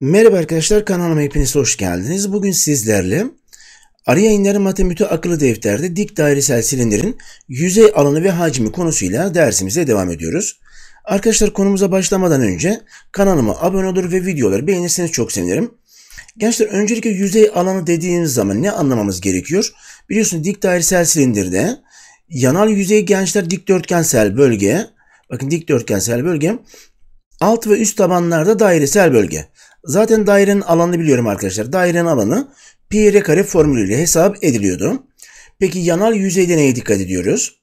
Merhaba arkadaşlar, kanalıma hepiniz hoş geldiniz. Bugün sizlerle Arı yayınları Matemito akıllı defterde dik dairesel silindirin yüzey alanı ve hacmi konusuyla dersimize devam ediyoruz. Arkadaşlar, konumuza başlamadan önce kanalıma abone olur ve videoları beğenirseniz çok sevinirim. Gençler, öncelikle yüzey alanı dediğimiz zaman ne anlamamız gerekiyor? Biliyorsunuz dik dairesel silindirde yanal yüzey gençler dikdörtgensel bölge. Bakın dikdörtgensel bölge. Alt ve üst tabanlarda dairesel bölge. Zaten dairenin alanını biliyorum arkadaşlar. Dairenin alanı pi r kare formülüyle hesap ediliyordu. Peki yanal yüzeyde neye dikkat ediyoruz?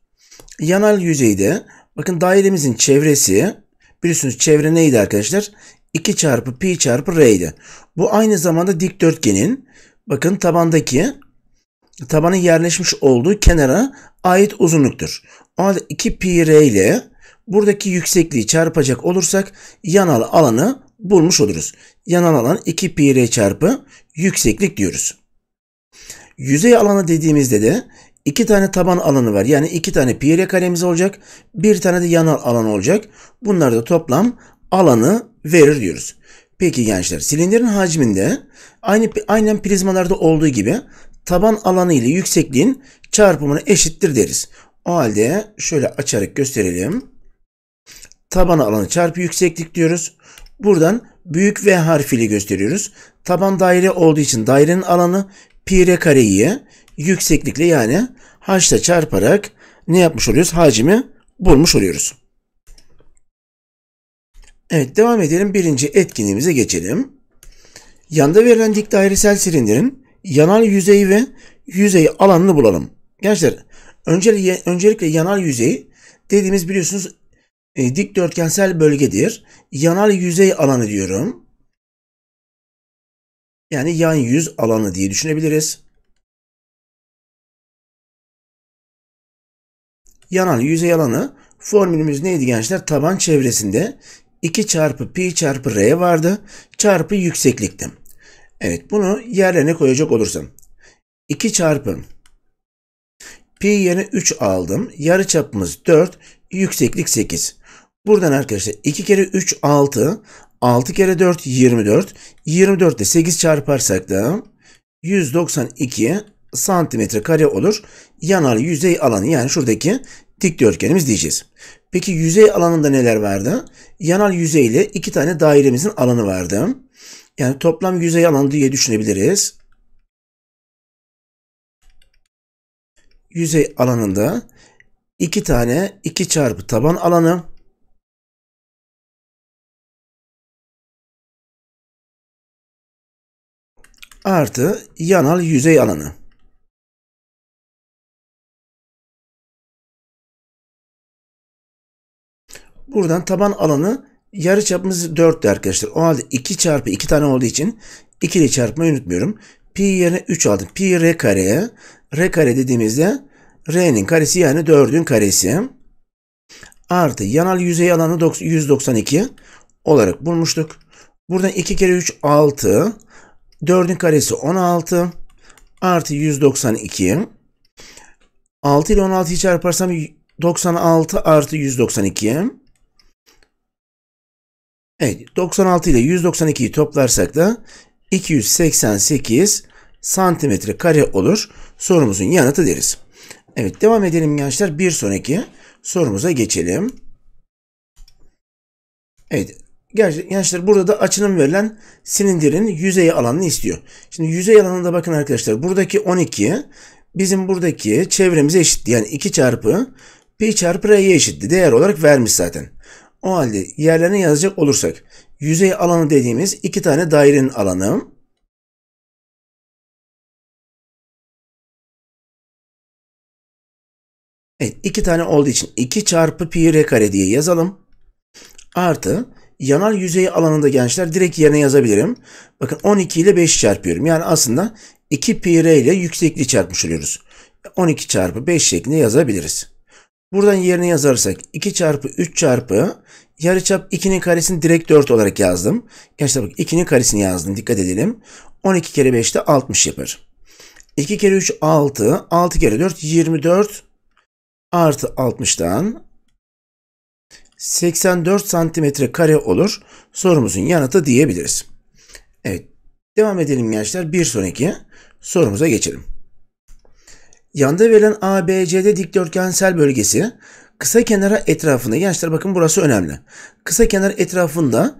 Yanal yüzeyde bakın dairemizin çevresi, biliyorsunuz çevre neydi arkadaşlar? 2 çarpı pi çarpı r'ydi. Bu aynı zamanda dikdörtgenin bakın tabandaki tabanın yerleşmiş olduğu kenara ait uzunluktur. O halde 2 pi r ile buradaki yüksekliği çarpacak olursak yanal alanı bulmuş oluruz. Yanal alan 2 pi r çarpı yükseklik diyoruz. Yüzey alanı dediğimizde de 2 tane taban alanı var. Yani 2 tane pi r karemiz olacak. Bir tane de yanal alan olacak. Bunlar da toplam alanı verir diyoruz. Peki gençler, silindirin hacminde aynen prizmalarda olduğu gibi taban alanı ile yüksekliğin çarpımına eşittir deriz. O halde şöyle açarak gösterelim. Taban alanı çarpı yükseklik diyoruz. Buradan büyük V harfiyle gösteriyoruz. Taban daire olduğu için dairenin alanı pi r kareyi yükseklikle yani h'la çarparak ne yapmış oluyoruz? Hacmi bulmuş oluyoruz. Evet, devam edelim. Birinci etkinliğimize geçelim. Yanda verilen dik dairesel silindirin yanal yüzeyi ve yüzey alanını bulalım. Gençler, öncelikle yanal yüzey dediğimiz biliyorsunuz dikdörtgensel bölgedir. Yanal yüzey alanı diyorum. Yani yan yüz alanı diye düşünebiliriz. Yanal yüzey alanı formülümüz neydi gençler? Taban çevresinde 2 çarpı pi çarpı r vardı. Çarpı yükseklikti. Evet, bunu yerlerine koyacak olursam 2 çarpı pi yerine 3 aldım. Yarıçapımız 4. Yükseklik 8. Buradan arkadaşlar 2 kere 3 6, 6 kere 4 24, 24 ile 8 çarparsak da 192 santimetre kare olur. Yanal yüzey alanı yani şuradaki dikdörtgenimiz diyeceğiz. Peki yüzey alanında neler vardı? Yanal yüzey ile 2 tane dairemizin alanı vardı. Yani toplam yüzey alanı diye düşünebiliriz. Yüzey alanında 2 tane 2 çarpı taban alanı artı yanal yüzey alanı. Buradan taban alanı yarıçapımız 4'tü arkadaşlar. O halde 2 çarpı 2 tane olduğu için 2 ile çarpmayı unutmuyorum. Pi yerine 3 aldım. Pi r kareye. R kare dediğimizde R'nin karesi yani 4'ün karesi artı yanal yüzey alanı 192 olarak bulmuştuk. Buradan 2 kere 3 6, 4'ün karesi 16 artı 192. 6 ile 16'yı çarparsam 96 artı 192. Evet, 96 ile 192'yi toplarsak da 288 santimetre kare olur. Sorumuzun yanıtı deriz. Evet, devam edelim gençler. Bir sonraki sorumuza geçelim. Evet gençler, burada da açınım verilen silindirin yüzey alanını istiyor. Şimdi yüzey alanında bakın arkadaşlar, buradaki 12 bizim buradaki çevremize eşitti. Yani 2 çarpı pi çarpı r'ye eşitti. Değer olarak vermiş zaten. O halde yerlerine yazacak olursak yüzey alanı dediğimiz 2 tane dairenin alanı evet, 2 tane olduğu için 2 çarpı pi r kare diye yazalım. Artı yanal yüzey alanında gençler direkt yerine yazabilirim. Bakın 12 ile 5 çarpıyorum. Yani aslında 2 pi r ile yüksekliği çarpmış oluyoruz. 12 çarpı 5 şeklinde yazabiliriz. Buradan yerine yazarsak 2 çarpı 3 çarpı yarıçap 2'nin karesini direkt 4 olarak yazdım. Gençler bak 2'nin karesini yazdım. Dikkat edelim. 12 kere 5 de 60 yapar. 2 kere 3 6, 6 kere 4 24 artı 60'dan 84 santimetre kare olur. Sorumuzun yanıtı diyebiliriz. Evet. Devam edelim gençler. Bir sonraki sorumuza geçelim. Yanda verilen ABCD dikdörtgensel bölgesi kısa kenara etrafında. Gençler bakın burası önemli. Kısa kenar etrafında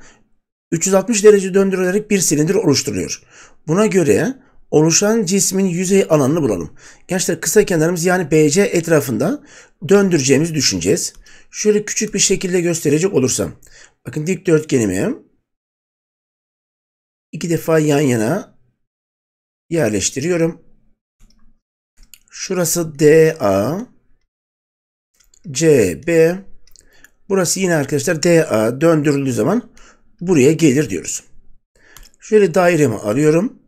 360 derece döndürülerek bir silindir oluşturuyor. Buna göre oluşan cismin yüzey alanını bulalım. Gençler kısa kenarımız yani BC etrafında döndüreceğimizi düşüneceğiz. Şöyle küçük bir şekilde gösterecek olursam. Bakın dikdörtgenimi 2 defa yan yana yerleştiriyorum. Şurası DA, CB. Burası yine arkadaşlar DA döndürüldüğü zaman buraya gelir diyoruz. Şöyle dairemi arıyorum.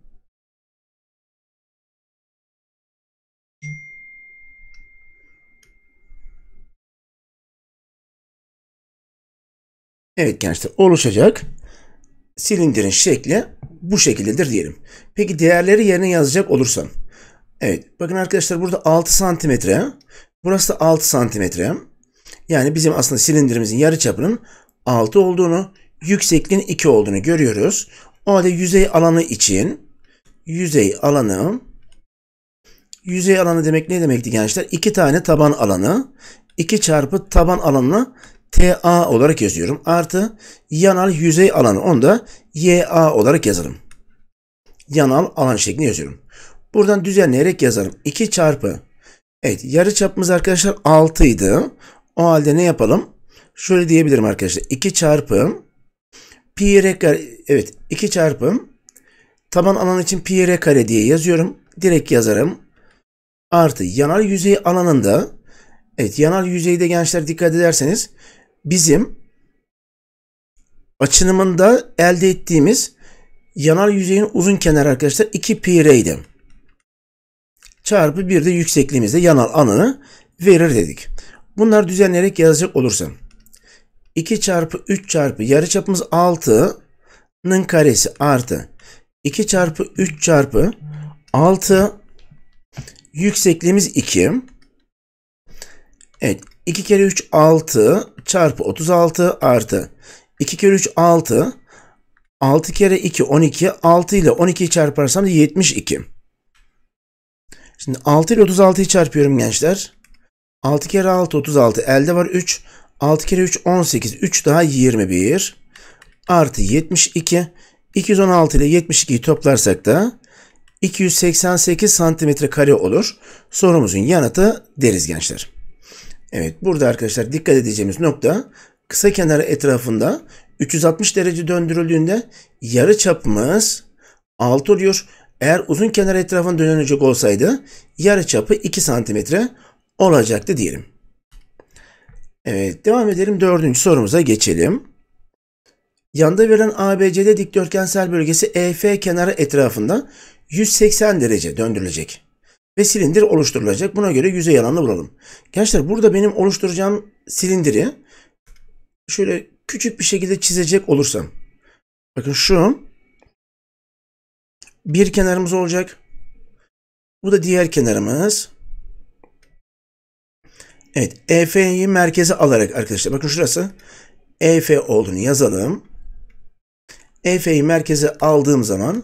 Evet gençler oluşacak silindirin şekli bu şekildedir diyelim. Peki değerleri yerine yazacak olursam. Evet bakın arkadaşlar burada 6 santimetre. Burası da 6 santimetre. Yani bizim aslında silindirimizin yarıçapının 6 olduğunu, yüksekliğin 2 olduğunu görüyoruz. O halde yüzey alanı için yüzey alanı demek ne demekti gençler? 2 tane taban alanı 2 çarpı taban alanını TA olarak yazıyorum. Artı yanal yüzey alanı. Onu da YA olarak yazalım. Yanal alan şeklinde yazıyorum. Buradan düzenleyerek yazalım. 2 çarpı. Evet yarı çapımız arkadaşlar 6 idi. O halde ne yapalım? Şöyle diyebilirim arkadaşlar. 2 çarpı pi kare. Evet 2 çarpı taban alan için pi kare diye yazıyorum. Direkt yazarım. Artı yanal yüzey alanında. Evet yanal yüzeyde gençler dikkat ederseniz bizim açınımında elde ettiğimiz yanal yüzeyin uzun kenarı arkadaşlar 2 pi r'ydi. Çarpı bir de yüksekliğimizde yanal alanı verir dedik. Bunlar düzenleyerek yazacak olursam 2 çarpı 3 çarpı yarıçapımız 6'nın karesi artı 2 çarpı 3 çarpı 6 yüksekliğimiz 2. Evet 2 kere 3 6 çarpı 36 artı 2 kere 3 6 6 kere 2 12 6 ile 12'yi çarparsam da 72. Şimdi 6 ile 36'yı çarpıyorum gençler. 6 kere 6 36 elde var 3. 6 kere 3 18 3 daha 21 artı 72. 216 ile 72'yi toplarsak da 288 santimetre kare olur. Sorumuzun yanıtı deriz gençler. Evet burada arkadaşlar dikkat edeceğimiz nokta kısa kenarı etrafında 360 derece döndürüldüğünde yarı çapımız 6 oluyor. Eğer uzun kenar etrafında dönülecek olsaydı yarı çapı 2 santimetre olacaktı diyelim. Evet devam edelim 4. sorumuza geçelim. Yanda verilen ABCD dikdörtgensel bölgesi EF kenarı etrafında 180 derece döndürülecek. Ve silindir oluşturulacak. Buna göre yüzey alanını bulalım. Gençler burada benim oluşturacağım silindiri şöyle küçük bir şekilde çizecek olursam. Bakın şu bir kenarımız olacak. Bu da diğer kenarımız. Evet. EF'yi merkeze alarak arkadaşlar. Bakın şurası. EF olduğunu yazalım. EF'yi merkeze aldığım zaman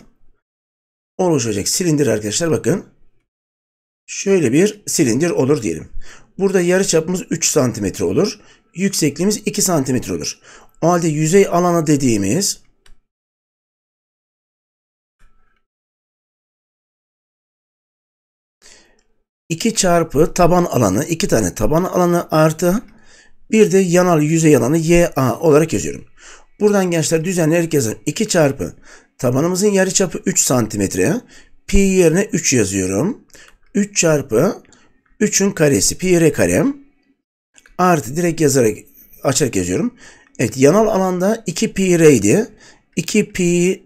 oluşacak silindir arkadaşlar. Bakın. Şöyle bir silindir olur diyelim. Burada yarıçapımız 3 santimetre olur. Yüksekliğimiz 2 santimetre olur. O halde yüzey alanı dediğimiz iki çarpı taban alanı, iki tane taban alanı artı bir de yanal yüzey alanı YA olarak yazıyorum. Buradan gençler düzenleyerek yazın. 2 çarpı tabanımızın yarıçapı 3 santimetre. Pi yerine 3 yazıyorum. 3 çarpı 3'ün karesi pi r karem artı direkt yazarak açarak yazıyorum. Evet yanal alanda 2 pi r idi. 2 pi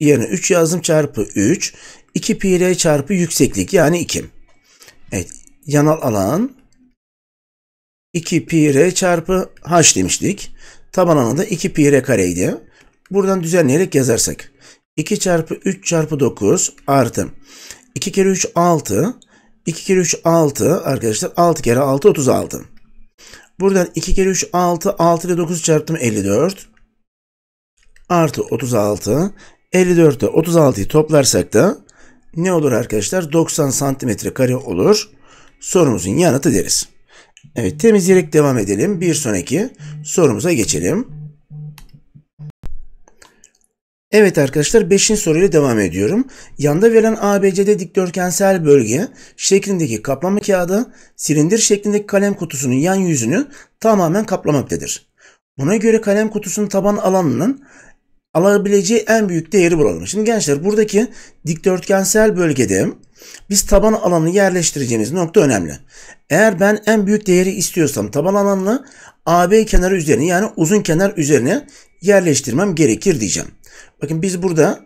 yerine 3 yazdım çarpı 3. 2 pi r çarpı yükseklik yani 2. Evet yanal alan 2 pi r çarpı h demiştik. Taban alanı da 2 pi r kareydi. Buradan düzenleyerek yazarsak 2 çarpı 3 çarpı 9 artı 2 kere 3 6. 2 kere 3 6 arkadaşlar. 6 kere 6 36. Buradan 2 kere 3 6. 6 ile 9 çarptım 54. Artı 36. 54'te 36'yı toplarsak da ne olur arkadaşlar? 90 santimetre kare olur. Sorumuzun yanıtı deriz. Evet, temizleyerek devam edelim. Bir sonraki sorumuza geçelim. Evet arkadaşlar, 5. soruyla devam ediyorum. Yanda verilen ABCD dikdörtgensel bölge şeklindeki kaplama kağıdı silindir şeklindeki kalem kutusunun yan yüzünü tamamen kaplamaktadır. Buna göre kalem kutusunun taban alanının alabileceği en büyük değeri bulalım. Şimdi gençler, buradaki dikdörtgensel bölgede biz taban alanını yerleştireceğimiz nokta önemli. Eğer ben en büyük değeri istiyorsam taban alanını AB kenarı üzerine, yani uzun kenar üzerine yerleştirmem gerekir diyeceğim. Bakın biz burada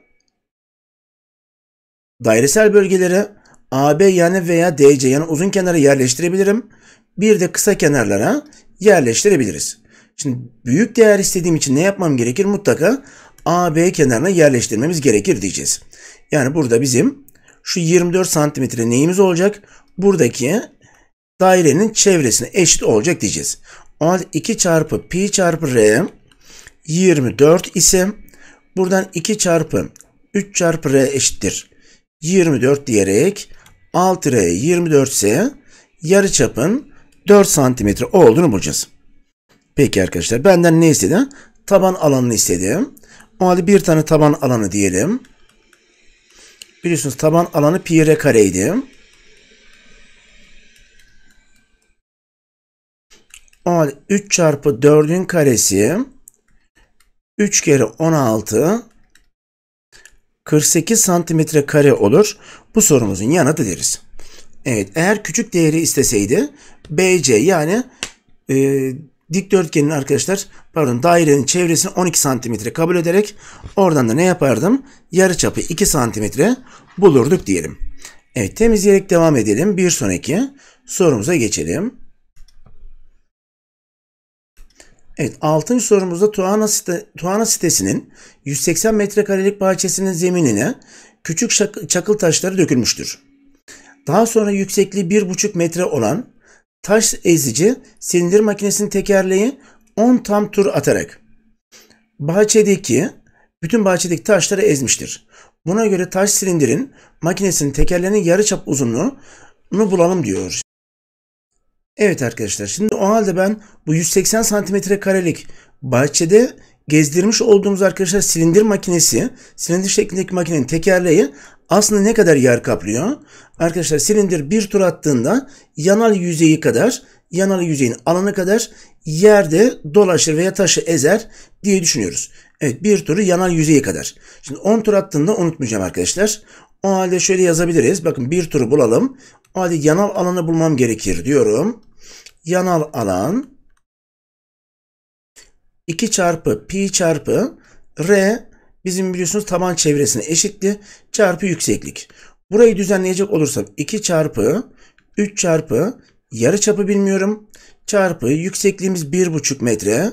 dairesel bölgelere AB yani veya DC yani uzun kenarı yerleştirebilirim. Bir de kısa kenarlara yerleştirebiliriz. Şimdi büyük değer istediğim için ne yapmam gerekir? Mutlaka AB kenarına yerleştirmemiz gerekir diyeceğiz. Yani burada bizim şu 24 santimetre neyimiz olacak? Buradaki dairenin çevresine eşit olacak diyeceğiz. O halde 2 çarpı pi çarpı r 24 ise buradan 2 çarpı 3 çarpı r eşittir 24 diyerek 6r 24 ise yarıçapın 4 santimetre olduğunu bulacağız. Peki arkadaşlar, benden ne istedi? Taban alanını istedi. O halde bir tane taban alanı diyelim. Biliyorsunuz taban alanı pi r kareydi. O halde 3 çarpı 4'ün karesi 3 kere 16 48 santimetre kare olur. Bu sorumuzun yanıtı deriz. Evet, eğer küçük değeri isteseydi BC yani dikdörtgenin arkadaşlar, pardon, dairenin çevresini 12 santimetre kabul ederek oradan da ne yapardım? Yarıçapı 2 santimetre bulurduk diyelim. Evet, temizleyerek devam edelim. Bir sonraki sorumuza geçelim. Evet, 6. sorumuzda Tuana sitesinin 180 metrekarelik bahçesinin zeminine küçük çakıl taşları dökülmüştür. Daha sonra yüksekliği 1,5 metre olan taş ezici silindir makinesinin tekerleği 10 tam tur atarak bütün bahçedeki taşları ezmiştir. Buna göre taş silindirin makinesinin tekerleğinin yarıçap uzunluğunu bulalım diyor. Evet arkadaşlar, şimdi o halde ben bu 180 santimetre karelik bahçede gezdirmiş olduğumuz arkadaşlar silindir şeklindeki makinenin tekerleği aslında ne kadar yer kaplıyor? Arkadaşlar silindir bir tur attığında yanal yüzeyin alanı kadar yerde dolaşır veya taşı ezer diye düşünüyoruz. Evet, bir turu yanal yüzeyi kadar. Şimdi 10 tur attığında unutmayacağım arkadaşlar. O halde şöyle yazabiliriz. Bakın bir turu bulalım. O halde yanal alanı bulmam gerekir diyorum. Yanal alan 2 çarpı pi çarpı r bizim biliyorsunuz taban çevresine eşitti çarpı yükseklik. Burayı düzenleyecek olursam 2 çarpı 3 çarpı yarıçapı bilmiyorum çarpı yüksekliğimiz 1,5 metre.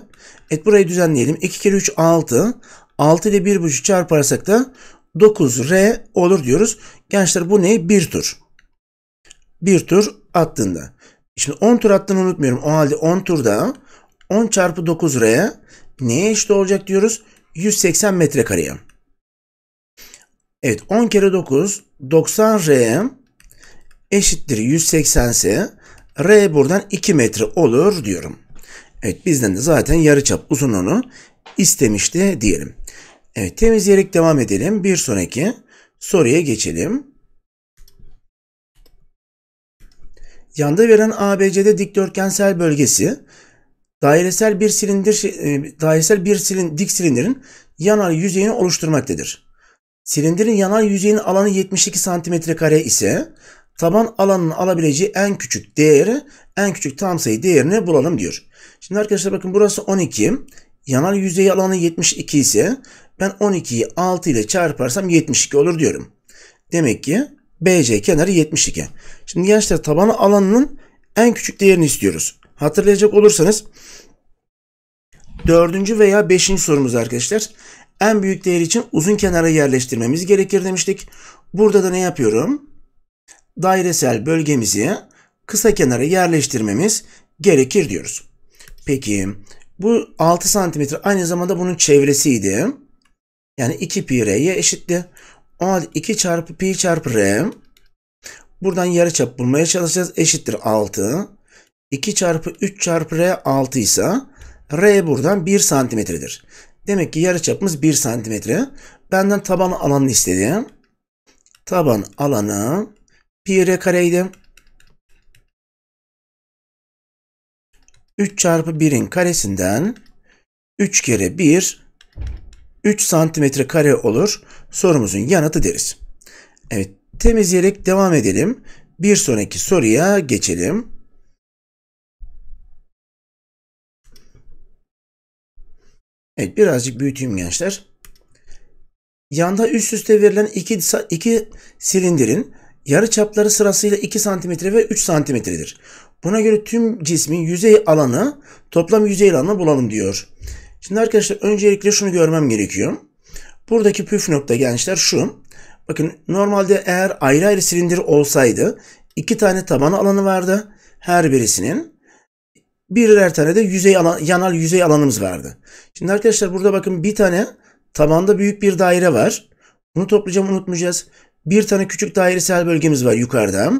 Evet, burayı düzenleyelim. 2 kere 3 6. 6 ile 1,5 çarparsak da 9r olur diyoruz. Gençler bu ne? Bir tur. Bir tur attığında. Şimdi 10 tur attığını unutmuyorum. O halde 10 turda 10 çarpı 9r neye eşit olacak diyoruz? 180 metrekareye. Evet, 10 kere 9 90r eşittir 180 ise r buradan 2 metre olur diyorum. Evet, bizden de zaten yarıçap uzunluğunu istemişti diyelim. Evet, temizleyerek devam edelim. Bir sonraki soruya geçelim. Yanda verilen ABCD dikdörtgensel bölgesi dairesel bir dik silindirin yanal yüzeyini oluşturmaktadır. Silindirin yanal yüzeyin alanı 72 santimetrekare ise taban alanının alabileceği en küçük tam sayı değerini bulalım diyor. Şimdi arkadaşlar bakın burası 12. Yanal yüzey alanı 72 ise ben 12'yi 6 ile çarparsam 72 olur diyorum. Demek ki BC kenarı 72. Şimdi gençler taban alanının en küçük değerini istiyoruz. Hatırlayacak olursanız 4. veya 5. sorumuz arkadaşlar. En büyük değer için uzun kenara yerleştirmemiz gerekir demiştik. Burada da ne yapıyorum? Dairesel bölgemizi kısa kenara yerleştirmemiz gerekir diyoruz. Peki bu 6 santimetre aynı zamanda bunun çevresiydi. Yani 2 pi r'ye eşitti. O halde 2 çarpı pi çarpı r. Buradan yarıçap bulmaya çalışacağız. Eşittir 6. 2 çarpı 3 çarpı r 6 ise r buradan 1 santimetredir. Demek ki yarıçapımız 1 santimetre. Benden taban alanını istedi. Taban alanı pi r kareydi. 3 çarpı 1'in karesinden 3 kere 1 3 santimetre kare olur. Sorumuzun yanıtı deriz. Evet, temizleyerek devam edelim. Bir sonraki soruya geçelim. Evet, birazcık büyüteyim gençler. Yanda üst üste verilen iki silindirin yarıçapları sırasıyla 2 santimetre ve 3 santimetredir. Buna göre tüm cismin yüzey alanı, toplam yüzey alanını bulalım diyor. Şimdi arkadaşlar öncelikle şunu görmem gerekiyor. Buradaki püf nokta gençler şu. Bakın normalde eğer ayrı ayrı silindir olsaydı 2 tane taban alanı vardı. Her birisinin birer tane de yüzey alan, yanal yüzey alanımız vardı. Şimdi arkadaşlar burada bakın bir tane tabanda büyük bir daire var. Bunu toplayacağım, unutmayacağız. Bir tane küçük dairesel bölgemiz var yukarıda.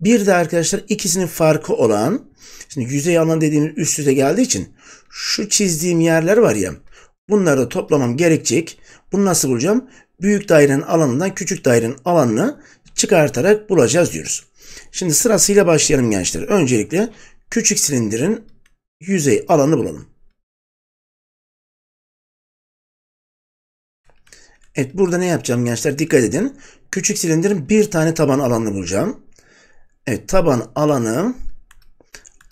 Bir de arkadaşlar ikisinin farkı olan, şimdi yüzey alan dediğimiz üst üste geldiği için şu çizdiğim yerler var ya, bunları da toplamam gerekecek. Bunu nasıl bulacağım? Büyük dairenin alanından küçük dairenin alanını çıkartarak bulacağız diyoruz. Şimdi sırasıyla başlayalım gençler. Öncelikle küçük silindirin yüzey alanı bulalım. Evet, burada ne yapacağım gençler? Dikkat edin. Küçük silindirin bir tane taban alanını bulacağım. Evet, taban alanı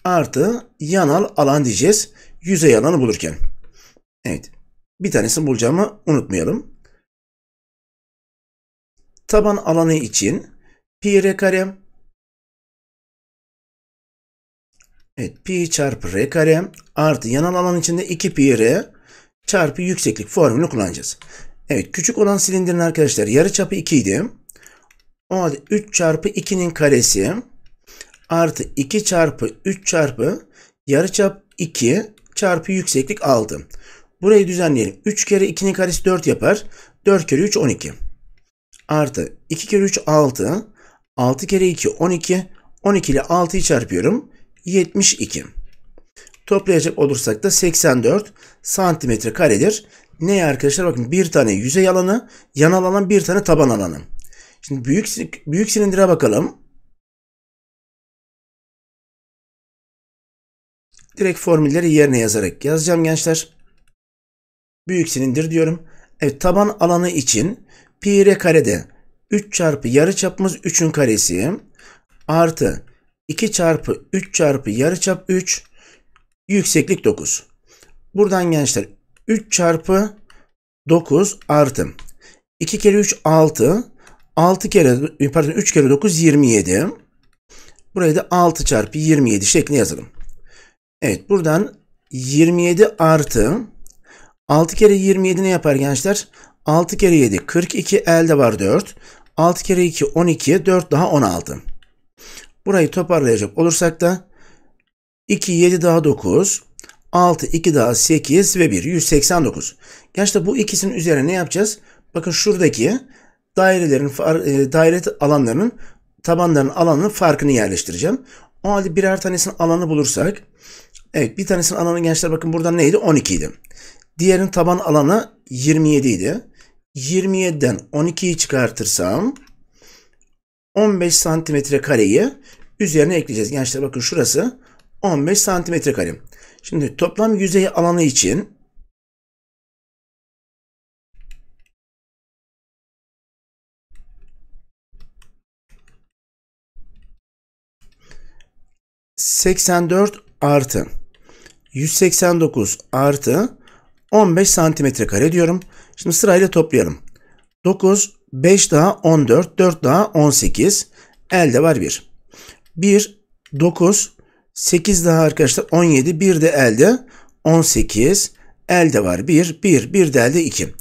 artı yanal alan diyeceğiz. Yüzey alanı bulurken. Evet. Bir tanesini bulacağımı unutmayalım. Taban alanı için pi r kare. Evet, pi çarpı r kare artı yanal alan içinde 2 pi r çarpı yükseklik formülünü kullanacağız. Evet, küçük olan silindirin arkadaşlar yarıçapı 2 idi. O halde 3 çarpı 2'nin karesi artı 2 çarpı 3 çarpı yarıçap 2 çarpı yükseklik 6. Burayı düzenleyelim. 3 kere 2'nin karesi 4 yapar. 4 kere 3 12. Artı 2 kere 3 6. 6 kere 2 12. 12 ile 6'yı çarpıyorum. 72. Toplayacak olursak da 84 santimetre karedir. Ne arkadaşlar? Bakın bir tane yüzey alanı, yanal alan, bir tane taban alanı. Şimdi büyük silindire bakalım. Direkt formülleri yerine yazarak yazacağım gençler. Büyük silindir diyorum. Evet, taban alanı için pi r karede 3 çarpı yarıçapımız 3'ün karesi artı 2 çarpı 3 çarpı yarıçap 3 yükseklik 9. Buradan gençler 3 çarpı 9 artı 2 kere 3 6. 3 kere 9 27. Burayı da 6 çarpı 27 şeklinde yazalım. Evet, buradan 27 artı 6 kere 27 ne yapar gençler? 6 kere 7 42, elde var 4. 6 kere 2 12, 4 daha 16. Burayı toparlayacak olursak da 2 7 daha 9, 6 2 daha 8 ve 1 189. Gençler bu ikisinin üzerine ne yapacağız? Bakın şuradaki daire alanlarının tabanların alanının farkını yerleştireceğim. O halde birer tanesinin alanı bulursak, evet, bir tanesinin alanı gençler bakın buradan neydi? 12 idi. Diğerinin taban alanı 27 idi. 27'den 12'yi çıkartırsam 15 santimetre kareyi üzerine ekleyeceğiz. Gençler bakın şurası 15 santimetre kare. Şimdi toplam yüzey alanı için ...84 artı 189 artı 15 santimetre kare diyorum. Şimdi sırayla toplayalım. 9, 5 daha 14, 4 daha 18. Elde var 1. 1, 9, 8 daha arkadaşlar 17, 1 de elde 18. Elde var 1, 1, 1 de elde 2.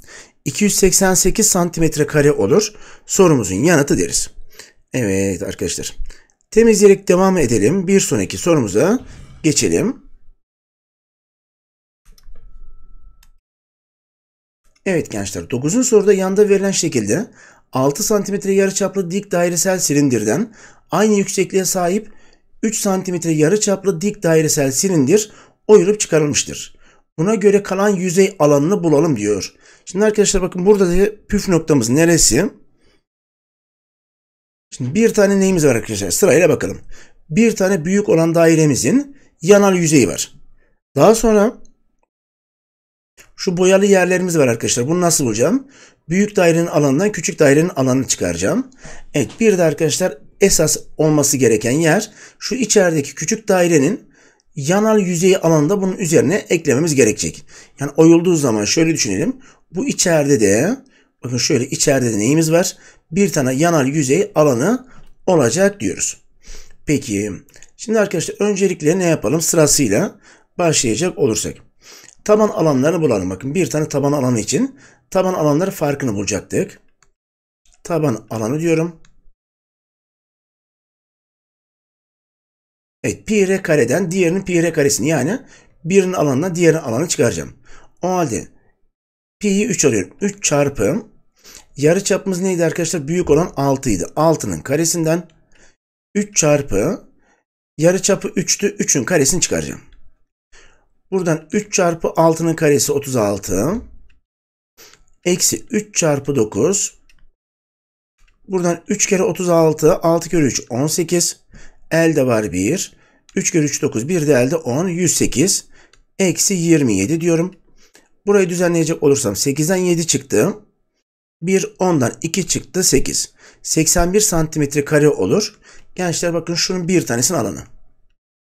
288 santimetre kare olur. Sorumuzun yanıtı deriz. Evet arkadaşlar. Temizleyerek devam edelim. Bir sonraki sorumuza geçelim. Evet gençler, 9. soruda yanda verilen şekilde 6 cm yarıçaplı dik dairesel silindirden aynı yüksekliğe sahip 3 cm yarıçaplı dik dairesel silindir oyulup çıkarılmıştır. Buna göre kalan yüzey alanını bulalım diyor. Şimdi arkadaşlar bakın, burada püf noktamız neresi? Şimdi bir tane neyimiz var arkadaşlar? Sırayla bakalım. Bir tane büyük olan dairemizin yanal yüzeyi var. Daha sonra şu boyalı yerlerimiz var arkadaşlar. Bunu nasıl bulacağım? Büyük dairenin alanından küçük dairenin alanını çıkaracağım. Evet, bir de arkadaşlar esas olması gereken yer şu içerideki küçük dairenin yanal yüzeyi alanında bunun üzerine eklememiz gerekecek. Yani oyulduğu zaman şöyle düşünelim. Bu içeride de bakın şöyle içeride de neyimiz var? Bir tane yanal yüzey alanı olacak diyoruz. Peki şimdi arkadaşlar öncelikle ne yapalım? Sırasıyla başlayacak olursak. Taban alanlarını bulalım. Bakın bir tane taban alanı için taban alanları farkını bulacaktık. Taban alanı diyorum. Evet, pi r kareden diğerinin pi r karesini, yani birinin alanına diğerinin alanı çıkaracağım. O halde pi'yi 3 alıyorum. 3 çarpı yarıçapımız neydi arkadaşlar? Büyük olan 6 idi. 6'nın karesinden 3 çarpı yarıçapı 3'tü. 3'ün karesini çıkaracağım. Buradan 3 çarpı 6'nın karesi 36. Eksi 3 çarpı 9. Buradan 3 kere 36. 6 kere 3 18. Elde var 1. 3 kere 3 9. Bir de elde 10. 108. Eksi 27 diyorum. Burayı düzenleyecek olursam 8'den 7 çıktı. 1 10'dan 2 çıktı. 8. 81 santimetre kare olur. Gençler bakın şunun bir tanesinin alanı.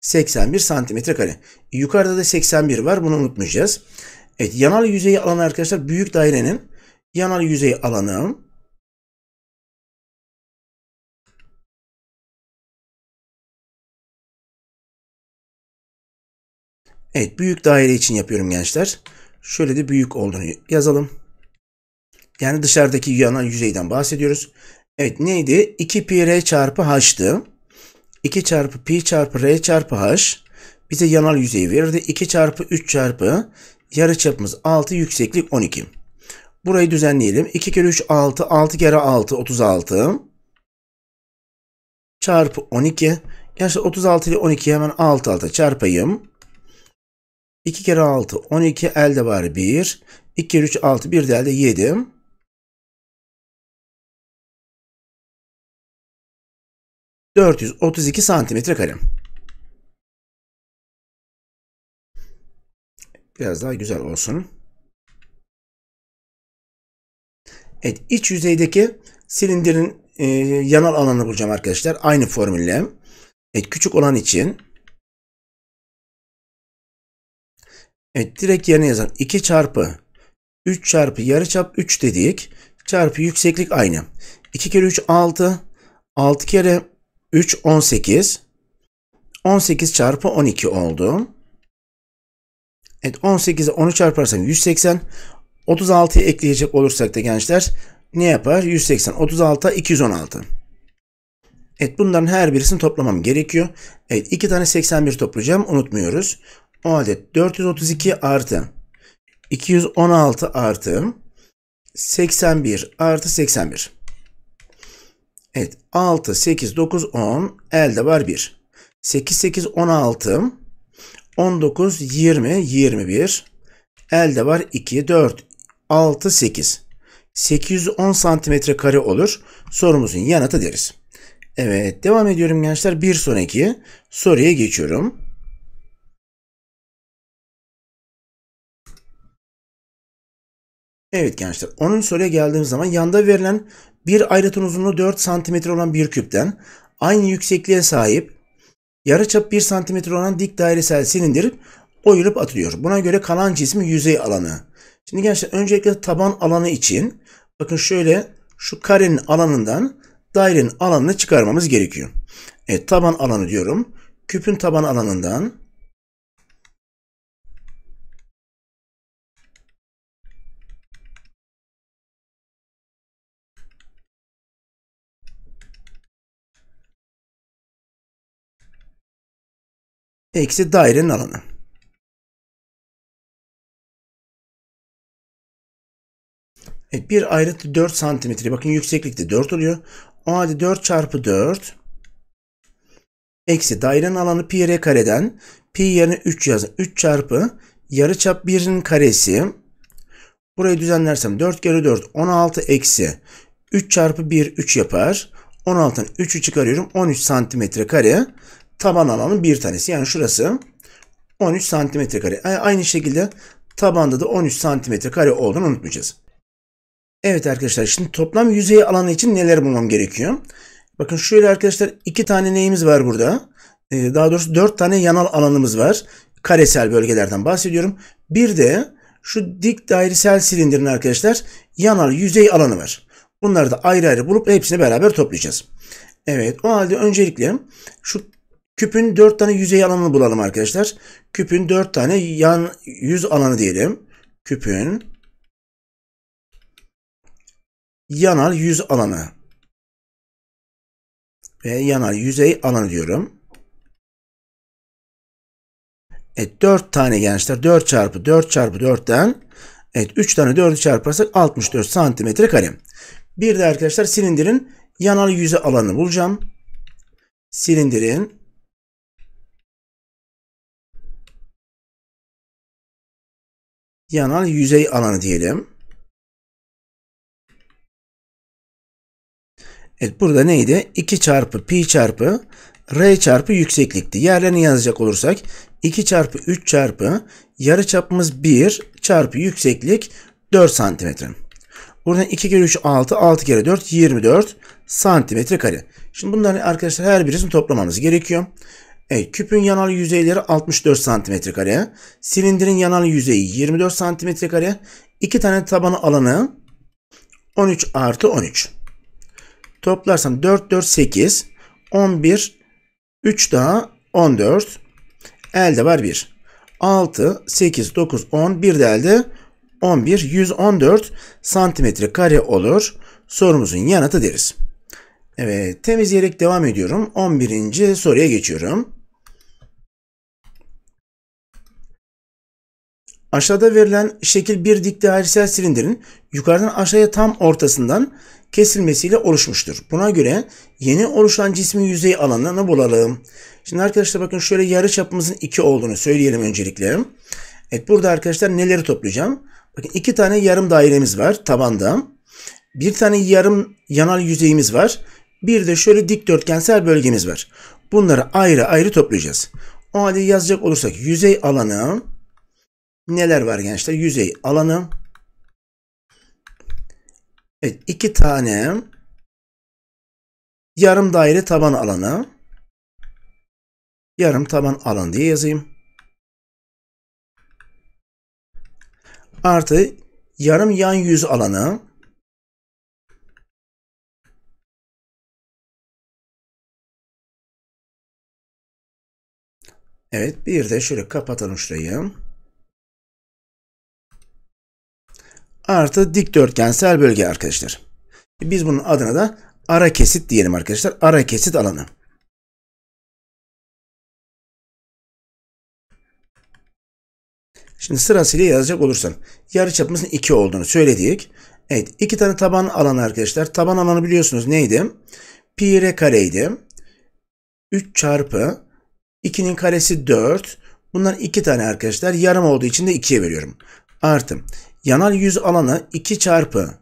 81 santimetre kare. Yukarıda da 81 var. Bunu unutmayacağız. Evet, yanal yüzeyi alanı arkadaşlar büyük dairenin yanal yüzeyi alanı. Evet, büyük daire için yapıyorum gençler. Şöyle de büyük olduğunu yazalım. Yani dışarıdaki yanal yüzeyden bahsediyoruz. Evet, neydi? 2 pi r çarpı h'tı. 2 çarpı pi çarpı r çarpı h bize yanal yüzeyi verirdi. 2 çarpı 3 çarpı yarıçapımız 6, yükseklik 12. Burayı düzenleyelim. 2 kere 3 6, 6 kere 6 36 çarpı 12. Gençler 36 ile 12'yi hemen alt alta çarpayım. 2 kere 6 12, elde var 1. 2 kere 3 6, bir de elde 7. ...432 santimetre kare. Biraz daha güzel olsun. Evet, iç yüzeydeki silindirin yanal alanını bulacağım arkadaşlar. Aynı formülle. Evet, küçük olan için. Evet, direkt yerine yazalım. 2 çarpı 3 çarpı yarıçap 3 dedik. Çarpı yükseklik aynı. 2 kere 3 6. 6 kere 3 18. 18 çarpı 12 oldu. Evet, 18'e 10'u çarparsam 180. 36'yı ekleyecek olursak da gençler ne yapar? 180. 36'a 216. Evet, bunların her birisini toplamam gerekiyor. Evet, 2 tane 81 toplayacağım. Unutmuyoruz. O halde 432 artı 216 artı 81 artı 81. Evet, 6, 8, 9, 10, elde var 1. 8, 8, 16, 19, 20, 21, elde var 2, 4, 6, 8. 810 santimetre kare olur. Sorumuzun yanıtı deriz. Evet, devam ediyorum gençler. Bir sonraki soruya geçiyorum. Evet gençler, 10. soruya geldiğimiz zaman yanda verilen bir ayrıtın uzunluğu 4 cm olan bir küpten aynı yüksekliğe sahip yarıçapı 1 cm olan dik dairesel silindir oyulup atılıyor. Buna göre kalan cismi yüzey alanı. Şimdi gençler öncelikle taban alanı için bakın şöyle şu karenin alanından dairenin alanını çıkarmamız gerekiyor. Evet, taban alanı diyorum. Küpün taban alanından eksi dairenin alanı. Evet, bir ayrıtı 4 santimetre. Bakın yükseklikte 4 oluyor. O halde 4 çarpı 4 eksi dairenin alanı pi r kareden pi yerine 3 yazın. 3 çarpı yarıçap 1'in karesi. Burayı düzenlersem 4 kere 4 16 eksi 3 çarpı 1 3 yapar. 16'dan 3'ü çıkarıyorum. 13 santimetre kare. Taban alanın bir tanesi. Yani şurası 13 santimetre kare. Aynı şekilde tabanda da 13 santimetre kare olduğunu unutmayacağız. Evet arkadaşlar, şimdi toplam yüzey alanı için neler bulmam gerekiyor? Bakın şöyle arkadaşlar, 2 tane neyimiz var burada? Daha doğrusu 4 tane yanal alanımız var. Karesel bölgelerden bahsediyorum. Bir de şu dik dairesel silindirin arkadaşlar yanal yüzey alanı var. Bunları da ayrı ayrı bulup hepsini beraber toplayacağız. Evet, o halde öncelikle şu küpün 4 tane yüzey alanını bulalım arkadaşlar. Küpün 4 tane yan yüz alanı diyelim. Küpün yanal yüz alanı ve yanal yüzey alanı diyorum. Evet, 4 tane gençler. 4 çarpı 4 çarpı 4'ten evet 3 tane 4'ü çarparsak 64 santimetre kare. Bir de arkadaşlar silindirin yanal yüzey alanını bulacağım. Silindirin yanal yüzey alanı diyelim. Evet, burada neydi? 2 çarpı pi çarpı r çarpı yükseklikti. Yerlerini yazacak olursak 2 çarpı 3 çarpı yarıçapımız 1 çarpı yükseklik 4 santimetre. Buradan 2 kere 3 6, 6 kere 4 24 santimetre kare. Şimdi bunların arkadaşlar her birisini toplamamız gerekiyor. Evet, küpün yanal yüzeyleri 64 santimetre kare. Silindirin yanal yüzeyi 24 santimetre kare. 2 tane taban alanı 13 artı 13. Toplarsam 4, 4, 8, 11, 3 daha 14. Elde var 1. 6, 8, 9, 10. Bir de elde 11. 114 santimetre kare olur. Sorumuzun yanıtı deriz. Evet, temizleyerek devam ediyorum. 11. soruya geçiyorum. Aşağıda verilen şekil bir dik dairesel silindirin yukarıdan aşağıya tam ortasından kesilmesiyle oluşmuştur. Buna göre yeni oluşan cismin yüzey alanını bulalım. Şimdi arkadaşlar bakın şöyle yarıçapımızın 2 olduğunu söyleyelim öncelikle. Evet, burada arkadaşlar neleri toplayacağım? Bakın 2 tane yarım dairemiz var tabanda. Bir tane yarım yanal yüzeyimiz var. Bir de şöyle dikdörtgensel bölgemiz var. Bunları ayrı ayrı toplayacağız. O halde yazacak olursak yüzey alanı neler var gençler? Yüzey alanı. Evet, 2 tane yarım daire taban alanı. Yarım taban alan diye yazayım. Artı yarım yan yüz alanı. Evet, bir de şöyle kapatalım şurayı. Artı dikdörtgensel bölge arkadaşlar. Biz bunun adına da ara kesit diyelim arkadaşlar. Ara kesit alanı. Şimdi sırasıyla yazacak olursam yarıçapımızın 2 olduğunu söyledik. Evet, 2 tane taban alanı arkadaşlar. Taban alanı biliyorsunuz neydi? Pi r kareydi. 3 çarpı 2'nin karesi 4. Bundan 2 tane arkadaşlar yarım olduğu için de 2'ye veriyorum. Artı yanal yüz alanı 2 çarpı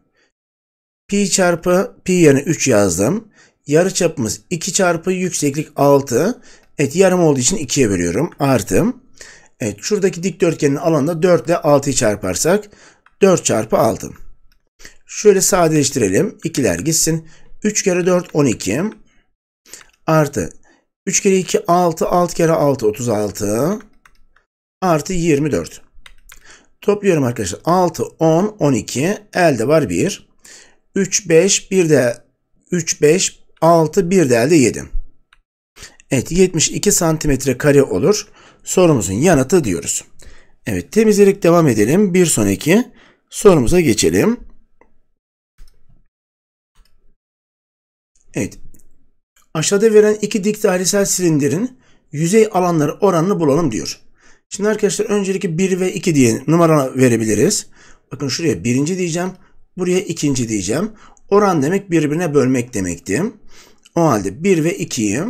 pi yerine 3 yazdım. Yarıçapımız 2 çarpı yükseklik 6. Evet, yarım olduğu için 2'ye bölüyorum. Artı evet, şuradaki dikdörtgenin alanında 4 ile 6'yı çarparsak 4 çarpı 6. Şöyle sadeleştirelim. 2'ler gitsin. 3 kere 4 12. Artı 3 kere 2 6. 6 kere 6 36. Artı 24. Topluyorum arkadaşlar. 6, 10, 12. Elde var 1. 3, 5, 1 de 3, 5, 6, 1 de elde 7. Evet, 72 santimetre kare olur. Sorumuzun yanıtı diyoruz. Evet, temizleyerek devam edelim. Bir sonraki sorumuza geçelim. Evet. Aşağıda verilen iki dik dairesel silindirin yüzey alanları oranını bulalım diyor. Şimdi arkadaşlar öncelikle 1 ve 2 diye numara verebiliriz. Bakın şuraya birinci diyeceğim. Buraya ikinci diyeceğim. Oran demek birbirine bölmek demekti. O halde 1 ve 2'yi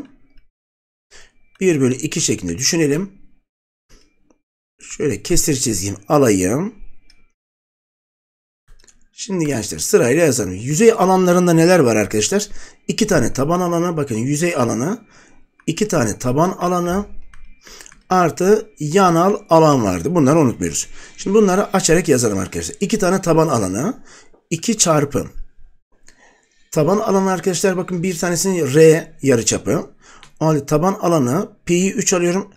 1 bölü 2 şeklinde düşünelim. Şöyle kesir çizgimi alayım. Şimdi gençler sırayla yazalım. Yüzey alanlarında neler var arkadaşlar? 2 tane taban alanı. Bakın yüzey alanı. 2 tane taban alanı. Artı yanal alan vardı. Bunları unutmuyoruz. Şimdi bunları açarak yazalım arkadaşlar. 2 tane taban alanı. 2 çarpı. Taban alanı arkadaşlar bakın bir tanesinin R yarıçapı. O halde taban alanı pi'yi 3 alıyorum.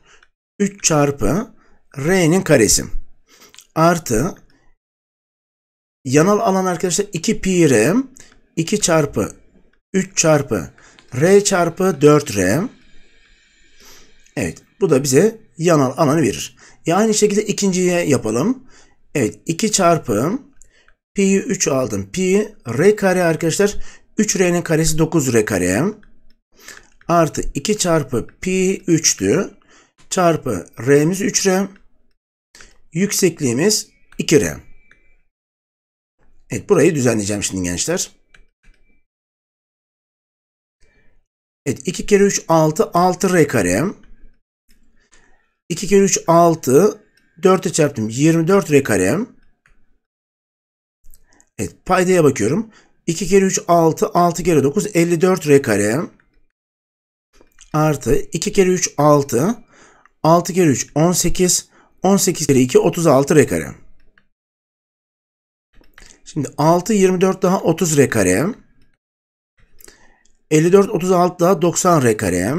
3 çarpı R'nin karesi. Artı yanal alan arkadaşlar 2 pi R. 2 çarpı 3 çarpı R çarpı 4 R. Evet. Bu da bize yanal alanı verir. Aynı şekilde ikinciye yapalım. Evet 2 çarpı pi'yi 3 aldım. Pi r kare arkadaşlar 3r'nin karesi 9r kare. Artı 2 çarpı pi 3'tü. Çarpı r'miz 3r. Yüksekliğimiz 2r. Evet burayı düzenleyeceğim şimdi gençler. Evet 2 kere 3 6 6r kare. 2 kere 3 6 4'e çarptım 24r kare. Evet paydaya bakıyorum. 2 kere 3 6 6 kere 9 54r kare. Artı 2 kere 3 6 6 kere 3 18 18 kere 2 36r kare. Şimdi 6 24 daha 30r kare. 54 36 daha 90r kare.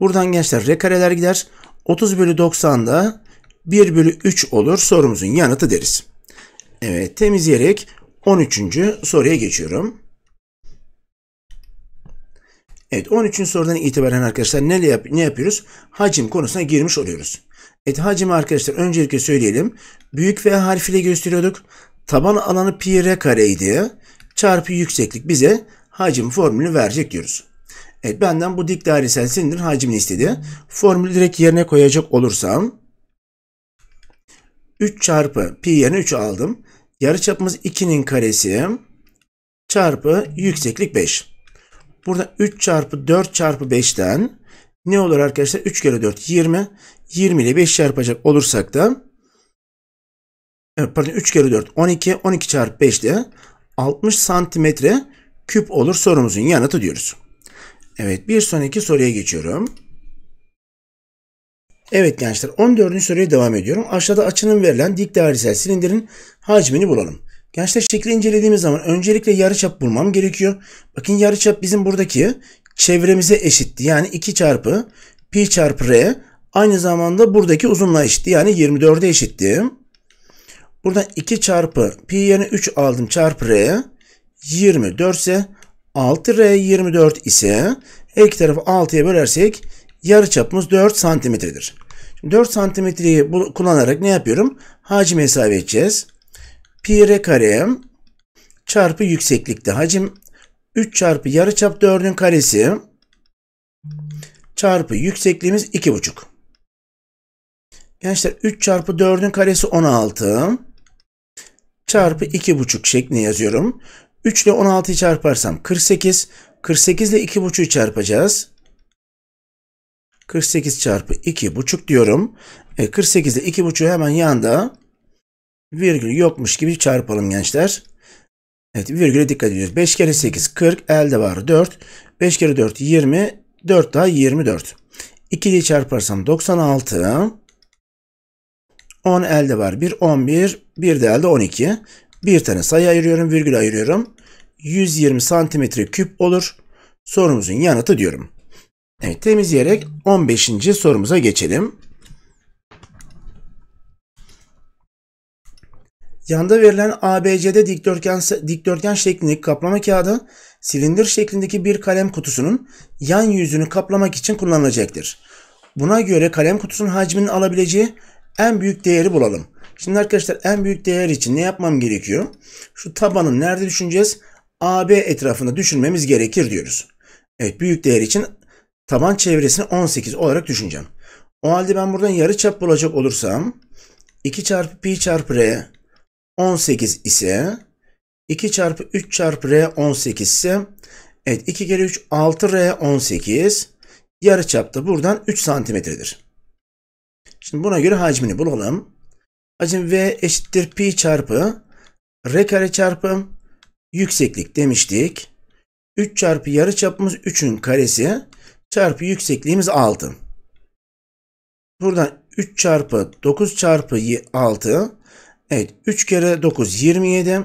Buradan gençler r kareler gider. 30 bölü 90'da 1 bölü 3 olur. Sorumuzun yanıtı deriz. Evet temizleyerek 13. soruya geçiyorum. Evet 13. sorudan itibaren arkadaşlar ne yapıyoruz? Hacim konusuna girmiş oluyoruz. Evet hacimi arkadaşlar öncelikle söyleyelim. Büyük V harfiyle gösteriyorduk. Taban alanı pi r kareydi. Çarpı yükseklik bize hacim formülünü verecek diyoruz. Evet, benden bu dik dairesel silindir hacmini istedi. Formülü direkt yerine koyacak olursam 3 çarpı pi yerine 3'ü aldım. Yarıçapımız 2'nin karesi çarpı yükseklik 5. Burada 3 çarpı 4 çarpı 5'ten ne olur arkadaşlar? 3 kere 4 20. 20 ile 5 çarpacak olursak da pardon 3 kere 4 12. 12 çarpı 5 de 60 santimetre küp olur sorumuzun yanıtı diyoruz. Evet bir sonraki soruya geçiyorum. Evet gençler 14. soruya devam ediyorum. Aşağıda açının verilen dik dairesel silindirin hacmini bulalım. Gençler şekli incelediğimiz zaman öncelikle yarıçap bulmam gerekiyor. Bakın yarıçap bizim buradaki çevremize eşitti. Yani 2 çarpı pi çarpı r aynı zamanda buradaki uzunluğa eşitti. Yani 24'e eşitti. Buradan 2 çarpı pi yerine 3 aldım çarpı r 24 ise 6R 24 ise her iki tarafı 6'ya bölersek yarıçapımız 4 santimetredir. Şimdi 4 santimetreyi kullanarak ne yapıyorum? Hacim hesap edeceğiz. Pi r kare çarpı yükseklikte hacim 3 çarpı yarıçap 4'ün karesi çarpı yüksekliğimiz 2,5. Gençler 3 çarpı 4'ün karesi 16 çarpı 2,5 şeklinde yazıyorum. 3 ile 16'yı çarparsam 48. 48 ile 2,5'ü çarpacağız. 48 çarpı 2,5 diyorum. 48 ile 2,5'ü hemen yanda virgül yokmuş gibi çarpalım gençler. Evet virgüle dikkat ediyoruz. 5 kere 8 40. Elde var 4. 5 kere 4 20. 4 daha 24. 2 ile çarparsam 96. 10 elde var 1. 11. 1 de elde 12. Bir tane sayı ayırıyorum, virgül ayırıyorum. 120 santimetre küp olur. Sorumuzun yanıtı diyorum. Evet, temizleyerek 15. sorumuza geçelim. Yanda verilen ABC'de dikdörtgen şeklindeki kaplama kağıdı, silindir şeklindeki bir kalem kutusunun yan yüzünü kaplamak için kullanılacaktır. Buna göre kalem kutusunun hacminin alabileceği en büyük değeri bulalım. Şimdi arkadaşlar en büyük değer için ne yapmam gerekiyor? Şu tabanı nerede düşüneceğiz? AB etrafında düşünmemiz gerekir diyoruz. Evet büyük değer için taban çevresini 18 olarak düşüneceğim. O halde ben buradan yarıçap bulacak olursam 2 çarpı pi çarpı r 18 ise 2 çarpı 3 çarpı R 18 ise evet 2 kere 3 6 R 18 yarıçap da buradan 3 santimetredir. Şimdi buna göre hacmini bulalım. Hacim V eşittir pi çarpı R kare çarpı yükseklik demiştik. 3 çarpı yarıçapımız 3'ün karesi çarpı yüksekliğimiz 6. Buradan 3 çarpı 9 çarpı 6. Evet 3 kere 9 27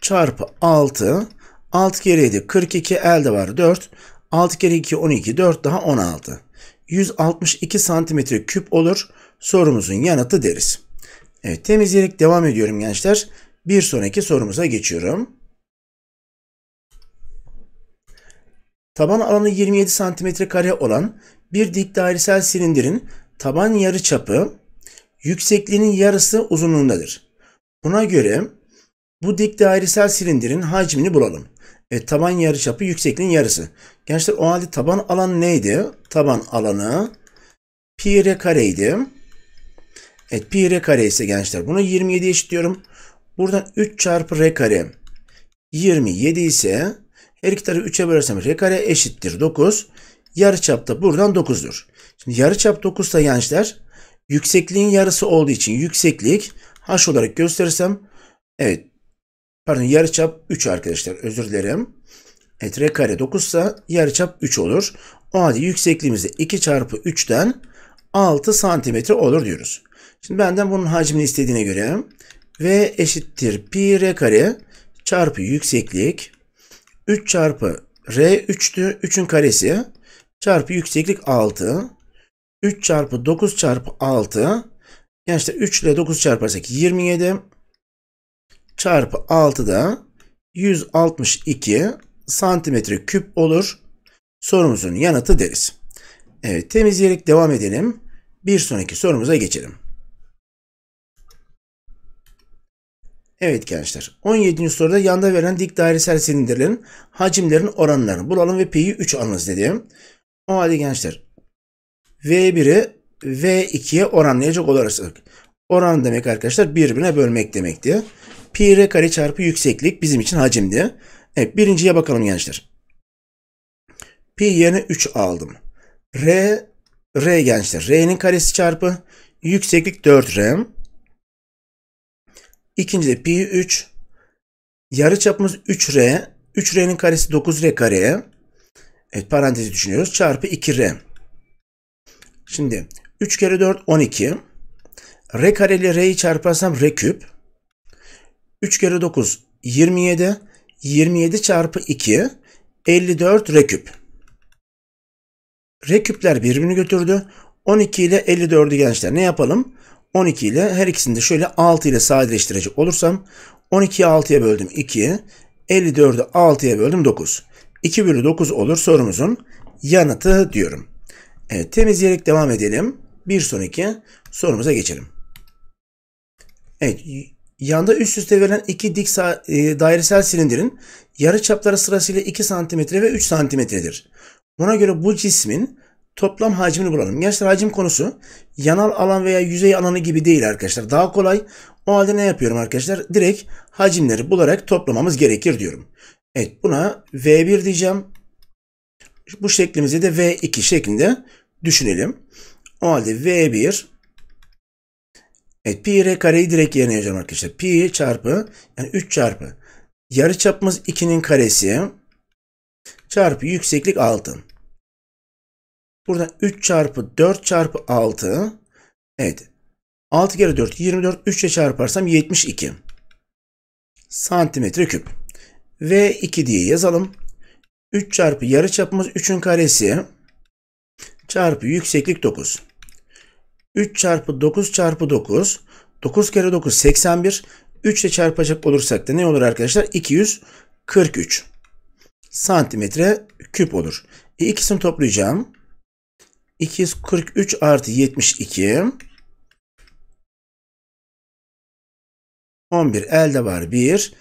çarpı 6. 6 kere 7 42 elde var 4. 6 kere 2 12 4 daha 16. 162 santimetre küp olur. Sorumuzun yanıtı deriz. Evet temizleyerek devam ediyorum gençler. Bir sonraki sorumuza geçiyorum. Taban alanı 27 santimetre kare olan bir dik dairesel silindirin taban yarıçapı yüksekliğinin yarısı uzunluğundadır. Buna göre bu dik dairesel silindirin hacmini bulalım. Taban yarıçapı yüksekliğin yarısı. Gençler o halde taban alanı neydi? Taban alanı pi r kareydi. Evet pi r kare ise gençler bunu 27'ye eşitliyorum. Buradan 3 çarpı r kare 27 ise her iki tarafı 3'e bölersem r kare eşittir 9. Yarıçap da buradan 9'dur. Şimdi yarıçap 9 ise gençler yüksekliğin yarısı olduğu için yükseklik h olarak gösterirsem evet pardon yarıçap 3 arkadaşlar özür dilerim. Evet r kare 9 ise yarıçap 3 olur. O halde yüksekliğimiz de 2 çarpı 3'ten 6 santimetre olur diyoruz. Şimdi benden bunun hacmini istediğine göre v eşittir pi r kare çarpı yükseklik 3 çarpı r 3'tü 3'ün karesi çarpı yükseklik 6 3 çarpı 9 çarpı 6 gençler 3 ile 9 çarparsak 27 çarpı 6 da 162 santimetre küp olur. Sorumuzun yanıtı deriz. Evet temizleyerek devam edelim. Bir sonraki sorumuza geçelim. Evet gençler 17. soruda yanda verilen dik dairesel silindirlerin hacimlerin oranlarını bulalım ve pi'yi 3 alınız dedim. O halde gençler V1'i V2'ye oranlayacak olursak oran demek arkadaşlar birbirine bölmek demekti. Pi r kare çarpı yükseklik bizim için hacimdi. Evet birinciye bakalım gençler. Pi yerine 3 aldım. R gençler r'nin karesi çarpı yükseklik 4r. İkinci de pi 3. Yarıçapımız 3r. 3r'nin karesi 9r kare. Evet parantezi düşünüyoruz. Çarpı 2r. Şimdi 3 kere 4 12. R kare ile r'yi çarparsam r küp. 3 kere 9 27. 27 çarpı 2 54 r küp. R küpler birbirini götürdü. 12 ile 54'ü gençler ne yapalım? 12 ile her ikisini de şöyle 6 ile sadeleştirecek olursam 12'yi 6'ya böldüm 2, 54'ü 6'ya böldüm 9. 2 bölü 9 olur sorumuzun yanıtı diyorum. Evet temizleyerek devam edelim. Bir sonraki sorumuza geçelim. Evet yanda üst üste verilen iki dik dairesel silindirin yarıçapları sırasıyla 2 cm ve 3 cm'dir. Buna göre bu cismin toplam hacmini bulalım. Gençler hacim konusu yanal alan veya yüzey alanı gibi değil arkadaşlar. Daha kolay. O halde ne yapıyorum arkadaşlar? Direkt hacimleri bularak toplamamız gerekir diyorum. Evet buna V1 diyeceğim. Bu şeklimizi de V2 şeklinde düşünelim. O halde V1 evet pi r kareyi direkt yerine yazacağım arkadaşlar. Pi çarpı yani 3 çarpı yarıçapımız 2'nin karesi çarpı yükseklik 6. Buradan 3 çarpı 4 çarpı 6. Evet. 6 kere 4 24. 3 ile çarparsam 72 santimetre küp. V2 diye yazalım. 3 çarpı yarıçapımız 3'ün karesi çarpı yükseklik 9. 3 çarpı 9 çarpı 9. 9 kere 9 81. 3 ile çarpacak olursak da ne olur arkadaşlar? 243 santimetre küp olur. İkisini toplayacağım. 243 artı 72 11 elde var 1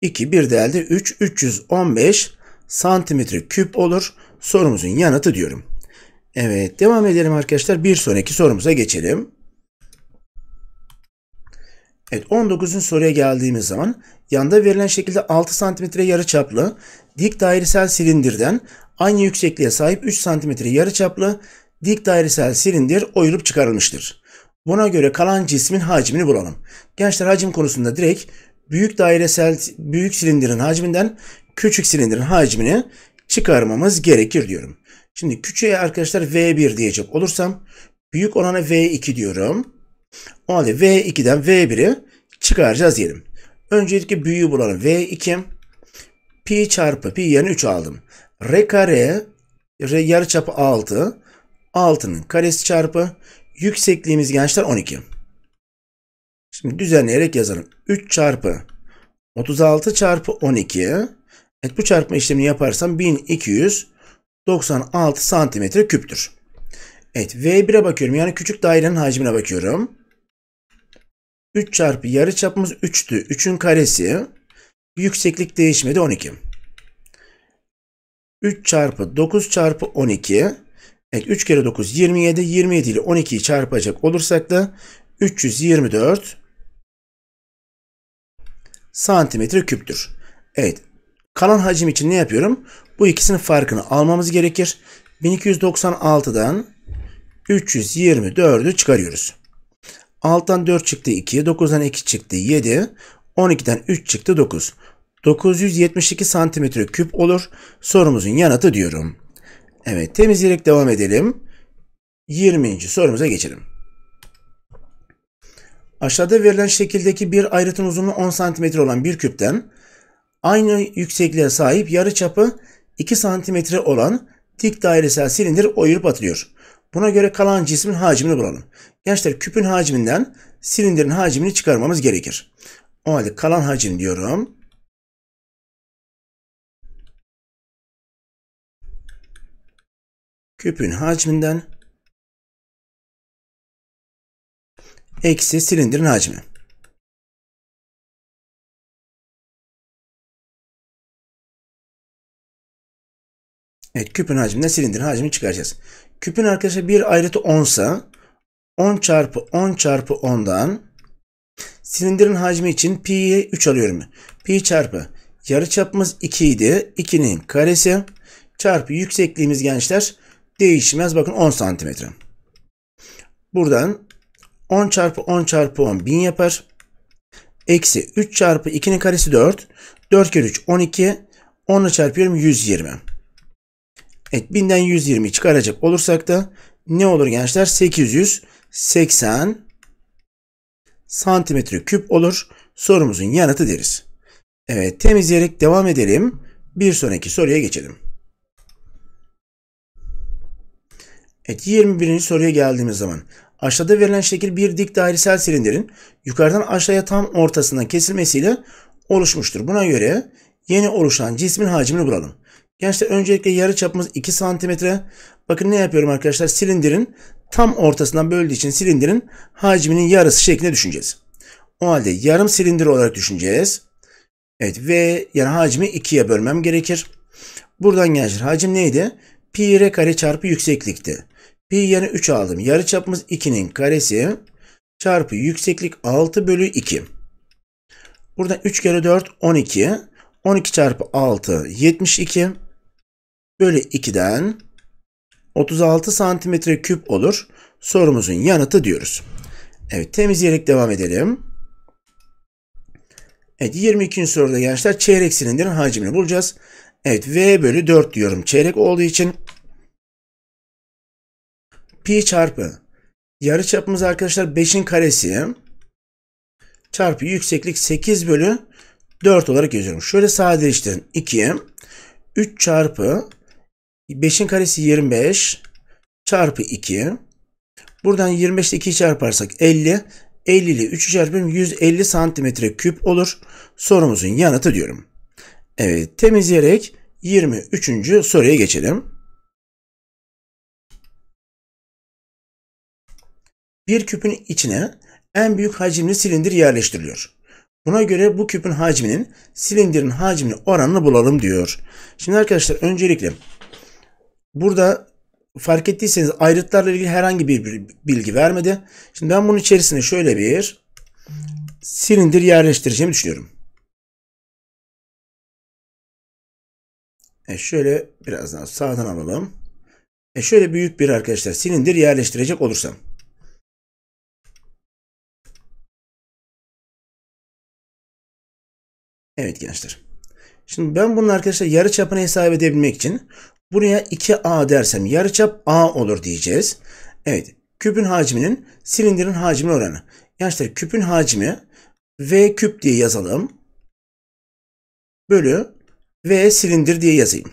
2 1 de elde 3 315 santimetre küp olur. Sorumuzun yanıtı diyorum. Evet devam edelim arkadaşlar. Bir sonraki sorumuza geçelim. Evet, 19. soruya geldiğimiz zaman yanda verilen şekilde 6 cm yarıçaplı dik dairesel silindirden aynı yüksekliğe sahip 3 cm yarıçaplı dik dairesel silindir oyulup çıkarılmıştır. Buna göre kalan cismin hacmini bulalım. Gençler, hacim konusunda direkt büyük silindirin hacminden küçük silindirin hacmini çıkarmamız gerekir diyorum. Şimdi küçüğe arkadaşlar V1 diyecek olursam büyük olana V2 diyorum. O halde V2'den V1'i çıkaracağız diyelim. Öncelikle büyüğü bulalım. V2 pi çarpı pi yani 3 aldım. R kare yarıçapı 6. 6'nın karesi çarpı yüksekliğimiz gençler 12. Şimdi düzenleyerek yazalım. 3 çarpı 36 çarpı 12. Evet, bu çarpma işlemini yaparsam 1296 santimetre küptür. Evet, V1'e bakıyorum. Yani küçük dairenin hacmine bakıyorum. 3 çarpı yarıçapımız 3'tü. 3'ün karesi. Yükseklik değişmedi 12. 3 çarpı 9 çarpı 12. Evet, 3 kere 9 27. 27 ile 12'yi çarpacak olursak da 324 santimetre küptür. Evet. Kalan hacim için ne yapıyorum? Bu ikisinin farkını almamız gerekir. 1296'dan 324'ü çıkarıyoruz. Alttan 4 çıktı 2, 9'dan 2 çıktı 7, 12'den 3 çıktı 9. 972 santimetre küp olur. Sorumuzun yanıtı diyorum. Evet, temizleyerek devam edelim. 20. sorumuza geçelim. Aşağıda verilen şekildeki bir ayrıtın uzunluğu 10 cm olan bir küpten aynı yüksekliğe sahip yarıçapı 2 cm olan dik dairesel silindir oyulup atılıyor. Buna göre kalan cismin hacmini bulalım. Gençler, küpün hacminden silindirin hacmini çıkarmamız gerekir. O halde kalan hacim diyorum. Küpün hacminden eksi silindirin hacmi. Evet, küpün hacminden silindirin hacmini çıkaracağız. Küpün arkadaşlar bir ayrıtı 10 ise 10 çarpı 10 çarpı 10'dan silindirin hacmi için pi'yi 3 alıyorum. Pi çarpı yarıçapımız 2 idi. 2'nin karesi çarpı yüksekliğimiz gençler değişmez. Bakın 10 santimetre. Buradan 10 çarpı 10 çarpı 10 1000 yapar. Eksi 3 çarpı 2'nin karesi 4. 4 kere 3 12. 10'la çarpıyorum 120. Evet, 1000'den 120'yi çıkaracak olursak da ne olur gençler? 880 santimetre küp olur. Sorumuzun yanıtı deriz. Evet, temizleyerek devam edelim. Bir sonraki soruya geçelim. Evet, 21. soruya geldiğimiz zaman aşağıda verilen şekil bir dik dairesel silindirin yukarıdan aşağıya tam ortasından kesilmesiyle oluşmuştur. Buna göre yeni oluşan cismin hacmini bulalım. Gençler, öncelikle yarıçapımız 2 cm. Bakın ne yapıyorum arkadaşlar? Silindirin tam ortasından böldüğü için silindirin hacminin yarısı şeklinde düşüneceğiz. O halde yarım silindir olarak düşüneceğiz. Evet, ve yani hacmi 2'ye bölmem gerekir. Buradan gençler hacim neydi? Pi r kare çarpı yükseklikti. Pi yani 3 aldım. Yarıçapımız 2'nin karesi çarpı yükseklik 6 bölü 2. Burada 3 kere 4 12. 12 çarpı 6 72. Bölü 2'den 36 santimetre küp olur. Sorumuzun yanıtı diyoruz. Evet, temizleyerek devam edelim. Evet, 22. soruda gençler çeyrek silindirin hacmini bulacağız. Evet, V bölü 4 diyorum. Çeyrek olduğu için pi çarpı yarıçapımız arkadaşlar 5'in karesi çarpı yükseklik 8 bölü 4 olarak yazıyorum. Şöyle sadeleştirin. 2 3 çarpı 5'in karesi 25 çarpı 2. Buradan 25 ile 2'yi çarparsak 50. 50 ile 3'ü çarpıyorum. 150 santimetre küp olur. Sorumuzun yanıtı diyorum. Evet, temizleyerek 23. soruya geçelim. Bir küpün içine en büyük hacimli silindir yerleştiriliyor. Buna göre bu küpün hacminin silindirin hacmini oranını bulalım diyor. Şimdi arkadaşlar öncelikle burada fark ettiyseniz ayrıtlarla ilgili herhangi bir bilgi vermedi. Şimdi ben bunun içerisine şöyle bir silindir yerleştireceğimi düşünüyorum. Şöyle biraz daha sağdan alalım. Şöyle büyük bir arkadaşlar silindir yerleştirecek olursam. Evet gençler. Şimdi ben bunun arkadaşlar yarıçapını hesap edebilmek için buraya 2A dersem yarıçap A olur diyeceğiz. Evet. Küpün hacminin silindirin hacmi oranı. Gençler küpün hacmi V küp diye yazalım. Bölü V silindir diye yazayım.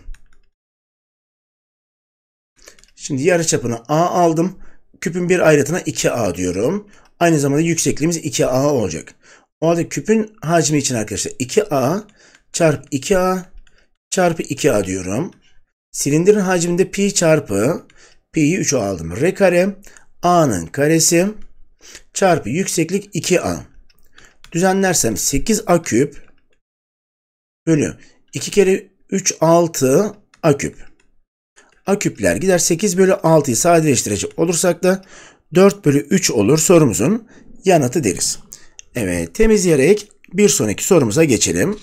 Şimdi yarıçapını A aldım. Küpün bir ayrıtına 2A diyorum. Aynı zamanda yüksekliğimiz 2A olacak. O halde küpün hacmi için arkadaşlar 2A çarpı 2A çarpı 2A diyorum. Silindirin hacminde pi çarpı pi'yi 3'e aldım. R kare A'nın karesi çarpı yükseklik 2A. Düzenlersem 8A küp bölü 2 kere 3 6 A küp. A küpler gider 8 bölü 6'yı sadeleştirecek olursak da 4 bölü 3 olur sorumuzun yanıtı deriz. Evet, temizleyerek bir sonraki sorumuza geçelim.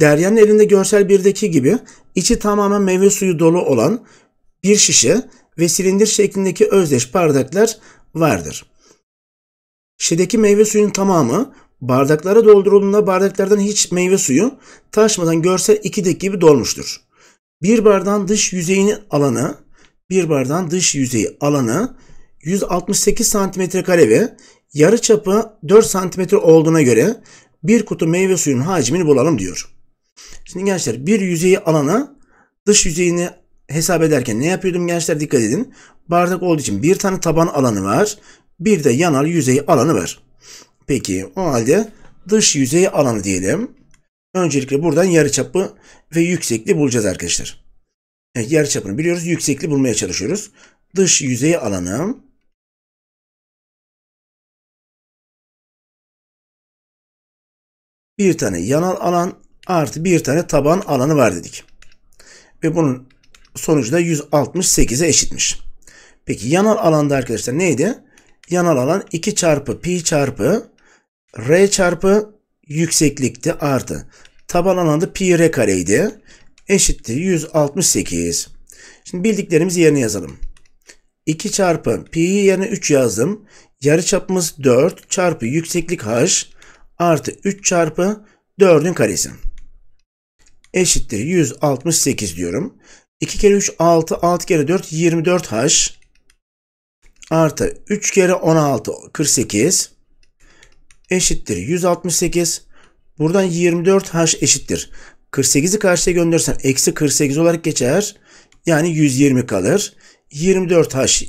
Derya'nın elinde görsel 1'deki gibi içi tamamen meyve suyu dolu olan bir şişe ve silindir şeklindeki özdeş bardaklar vardır. Şişedeki meyve suyunun tamamı bardaklara doldurulduğunda bardaklardan hiç meyve suyu taşmadan görsel 2'deki gibi dolmuştur. Bir bardağın dış yüzeyini alanı 168 cm² ve yarı çapı 4 cm olduğuna göre bir kutu meyve suyunun hacmini bulalım diyor. Şimdi gençler bir yüzeyi alana dış yüzeyini hesap ederken ne yapıyordum gençler dikkat edin. Bardak olduğu için bir tane taban alanı var. Bir de yanar yüzey alanı var. Peki o halde dış yüzey alanı diyelim. Öncelikle buradan yarıçapı ve yüksekliği bulacağız arkadaşlar. Evet, yarıçapını biliyoruz. Yüksekliği bulmaya çalışıyoruz. Dış yüzey alanı bir tane yanal alan artı bir tane taban alanı var dedik. Ve bunun sonucu da 168'e eşitmiş. Peki yanal alanda arkadaşlar neydi? Yanal alan 2 çarpı pi çarpı r çarpı yükseklikti artı taban alanda pi r kareydi. Eşittir 168. Şimdi bildiklerimizi yerine yazalım. 2 çarpı pi yerine 3 yazdım. Yarıçapımız 4 çarpı yükseklik h artı 3 çarpı 4'ün karesi. Eşittir 168 diyorum. 2 kere 3 6, 6 kere 4 24 h artı 3 kere 16 48 eşittir 168. Buradan 24 h eşittir. 48'i karşıya göndersem eksi 48 olarak geçer. Yani 120 kalır. 24h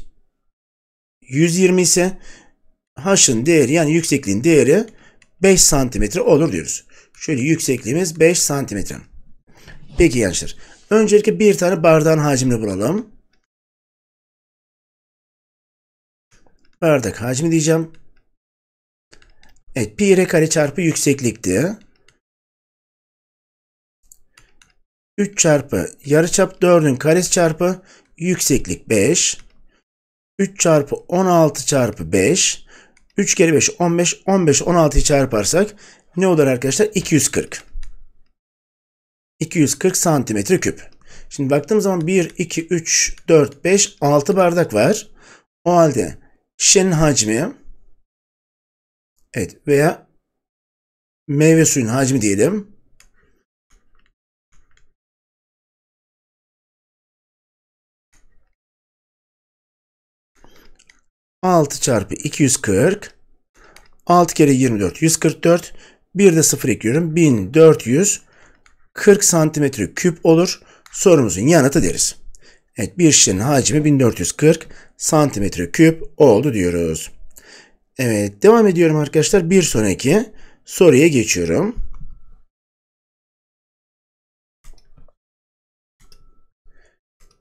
120 ise h'ın değeri yani yüksekliğin değeri 5 santimetre olur diyoruz. Şöyle yüksekliğimiz 5 santimetre. Peki gençler. Öncelikle bir tane bardağın hacmini bulalım. Bardak hacmi diyeceğim. Evet. Pi r kare çarpı yükseklikti. 3 çarpı yarıçap 4'ün karesi çarpı yükseklik 5. 3 çarpı 16 çarpı 5. 3 kere 5 15. 15 16'yı çarparsak ne olur arkadaşlar? 240. 240 santimetre küp. Şimdi baktığım zaman 1, 2, 3, 4, 5, 6 bardak var. O halde şişenin hacmi evet veya meyve suyunun hacmi diyelim. (6 çarpı 240 6 kere 24 144 bir de 0 ekliyorum 1440 santimetre küp olur sorumuzun yanıtı deriz. Evet bir şişenin hacmi 1440 santimetre küp oldu diyoruz. Evet devam ediyorum arkadaşlar bir sonraki soruya geçiyorum.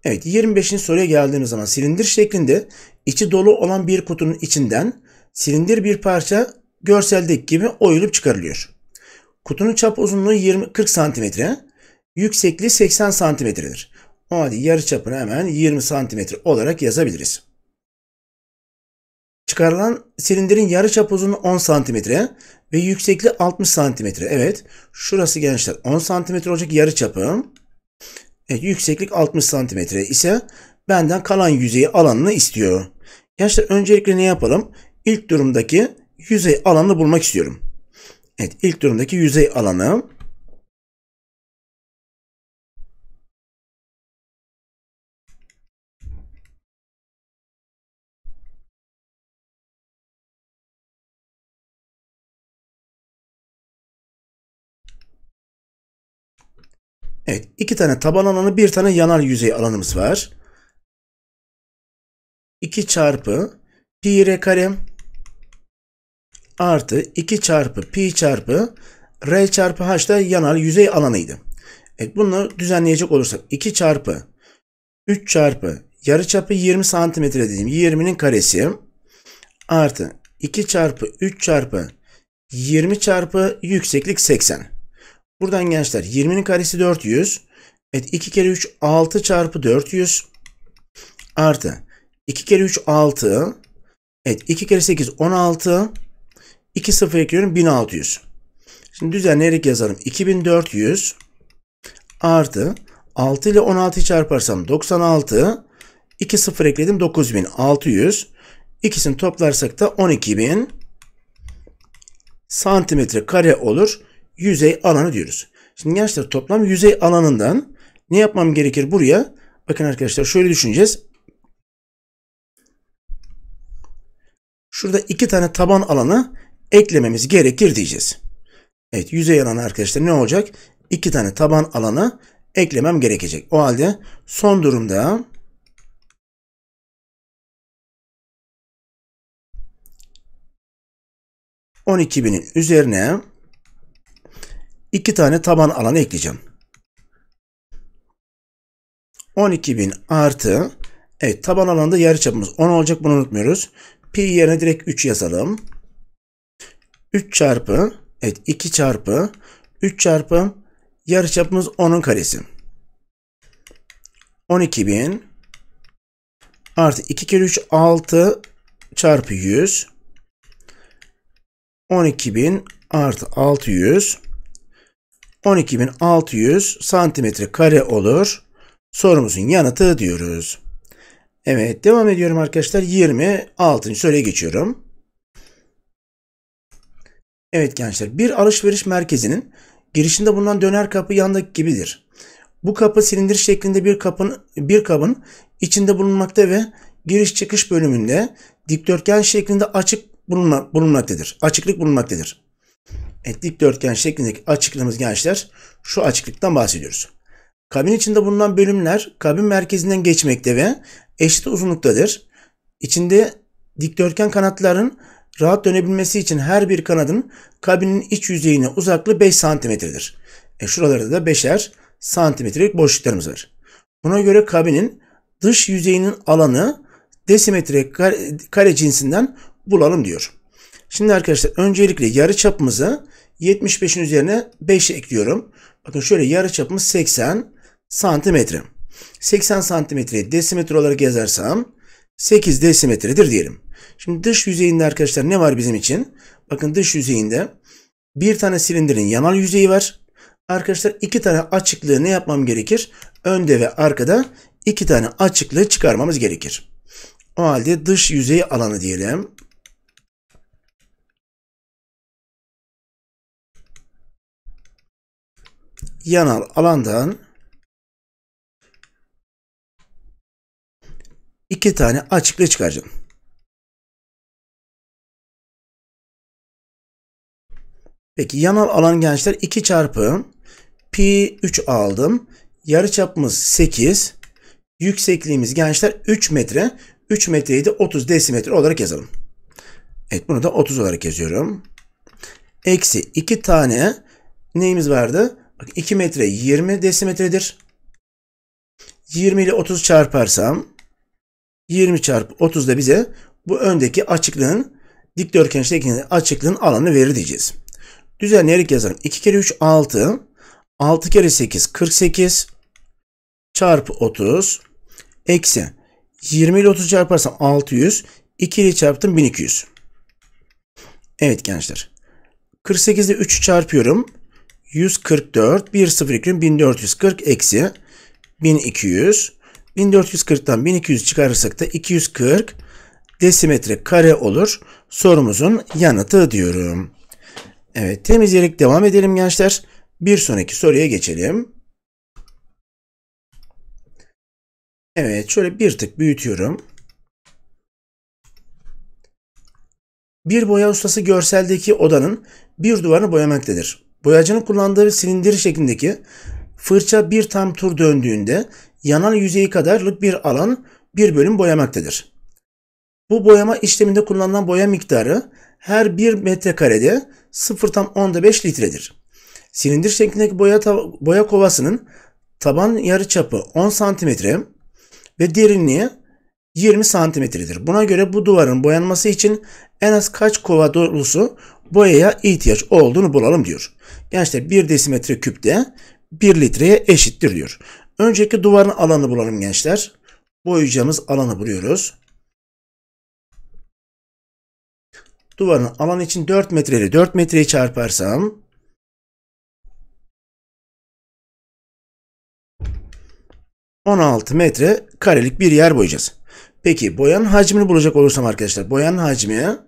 Evet 25. soruya geldiğimiz zaman silindir şeklinde içi dolu olan bir kutunun içinden silindir bir parça görseldeki gibi oyulup çıkarılıyor. Kutunun çap uzunluğu 40 cm, yüksekliği 80 cm'dir. Hadi yarıçapını hemen 20 cm olarak yazabiliriz. Çıkarılan silindirin yarıçapı uzunluğu 10 cm ve yüksekliği 60 cm. Evet, şurası gençler 10 cm olacak yarıçapı. Evet, yükseklik 60 cm ise benden kalan yüzeyi alanını istiyor. Gençler öncelikle ne yapalım? İlk durumdaki yüzey alanını bulmak istiyorum. Evet, ilk durumdaki yüzey alanı. Evet, iki tane taban alanı, bir tane yanar yüzey alanımız var. 2 çarpı pi r kare artı 2 çarpı pi çarpı r çarpı h da yanar yüzey alanıydı. Evet, bunu düzenleyecek olursak 2 çarpı 3 çarpı yarıçapı 20 cm dediğim 20'nin karesi artı 2 çarpı 3 çarpı 20 çarpı yükseklik 80. Buradan gençler 20'nin karesi 400. Evet, 2 kere 3 6 çarpı 400 artı 2 kere 3 6. Evet, 2 kere 8 16. 2 sıfır ekliyorum 1600. Şimdi düzenleyerek yazalım. 2400 artı 6 ile 16'yı çarparsam 96. 2 sıfır ekledim 9600. İkisini toplarsak da 12000 santimetre kare olur. Yüzey alanı diyoruz. Şimdi gençler toplam yüzey alanından ne yapmam gerekir buraya? Bakın arkadaşlar şöyle düşüneceğiz. Şurada iki tane taban alanı eklememiz gerekir diyeceğiz. Evet, yüzey alanı arkadaşlar ne olacak? İki tane taban alanı eklemem gerekecek. O halde son durumda ...12.000'in üzerine... 2 tane taban alanı ekleyeceğim. 12.000 artı, evet, taban alanda yarıçapımız 10 olacak, bunu unutmuyoruz. Pi yerine direkt 3 yazalım. 3 çarpı, evet, 2 çarpı 3 çarpı yarıçapımız 10'un karesi. 12.000 artı 2 kere 3 6 çarpı 100. 12.000 artı 600. 12.600 santimetre kare olur. Sorumuzun yanıtı diyoruz. Evet, devam ediyorum arkadaşlar. 26. soruya geçiyorum. Evet gençler, bir alışveriş merkezinin girişinde bulunan döner kapı yandaki gibidir. Bu kapı silindir şeklinde bir kabın içinde bulunmakta ve giriş çıkış bölümünde dikdörtgen şeklinde açıklık bulunmaktadır. Evet, dikdörtgen şeklindeki açıklığımız gençler şu açıklıktan bahsediyoruz. Kabin içinde bulunan bölümler kabin merkezinden geçmekte ve eşit uzunluktadır. İçinde dikdörtgen kanatların rahat dönebilmesi için her bir kanadın kabinin iç yüzeyine uzaklığı 5 cm'dir. Şuralarda da 5'er santimetrelik boşluklarımız var. Buna göre kabinin dış yüzeyinin alanı desimetre kare cinsinden bulalım diyor. Şimdi arkadaşlar öncelikle yarıçapımızı 75'in üzerine 5 ekliyorum. Bakın şöyle yarıçapımız 80 santimetre. 80 santimetreyi desimetre olarak yazarsam 8 desimetredir diyelim. Şimdi dış yüzeyinde arkadaşlar ne var bizim için? Bakın dış yüzeyinde bir tane silindirin yanal yüzeyi var. Arkadaşlar iki tane açıklığı ne yapmam gerekir? Önde ve arkada iki tane açıklığı çıkarmamız gerekir. O halde dış yüzey alanı diyelim. Yanal alandan iki tane açıklığı çıkaracağım. Peki yanal alan gençler 2 çarpı pi 3 aldım. Yarıçapımız 8. Yüksekliğimiz gençler 3 metre. 3 metreyi de 30 desimetre olarak yazalım. Evet, bunu da 30 olarak yazıyorum. Eksi 2 tane neyimiz vardı? 2 metre 20 desimetredir. 20 ile 30 çarparsam 20 çarpı 30 da bize bu öndeki açıklığın dikdörtgen şeklindeki açıklığın alanı verir diyeceğiz. Düzenleyerek yazalım. 2 kere 3 6. 6 kere 8 48. çarpı 30 eksi 20 ile 30 çarparsam 600, 2 ile çarptım 1200. Evet gençler. 48 ile 3'ü çarpıyorum. 144, 1 sıfır ekliyorum, 1440 eksi 1200. 1440'tan 1200 çıkarırsak da 240 desimetre kare olur. Sorumuzun yanıtı diyorum. Evet, temizleyerek devam edelim gençler. Bir sonraki soruya geçelim. Evet, şöyle bir tık büyütüyorum. Bir boya ustası görseldeki odanın bir duvarını boyamaktadır. Boyacının kullandığı silindir şeklindeki fırça bir tam tur döndüğünde yanan yüzeyi kadarlık bir alan bir bölüm boyamaktadır. Bu boyama işleminde kullanılan boya miktarı her 1 metrekarede 0,5 litredir. Silindir şeklindeki boya kovasının taban yarıçapı 10 cm ve derinliği 20 cm'dir. Buna göre bu duvarın boyanması için en az kaç kova dolusu boyaya ihtiyaç olduğunu bulalım diyor. Gençler 1 desimetre küpte 1 litreye eşittir diyor. Önceki duvarın alanını bulalım gençler. Boyayacağımız alanı buluyoruz. Duvarın alanı için 4 metreyle 4 metreyi çarparsam 16 metre karelik bir yer boyayacağız. Peki boyanın hacmini bulacak olursam arkadaşlar, boyanın hacmi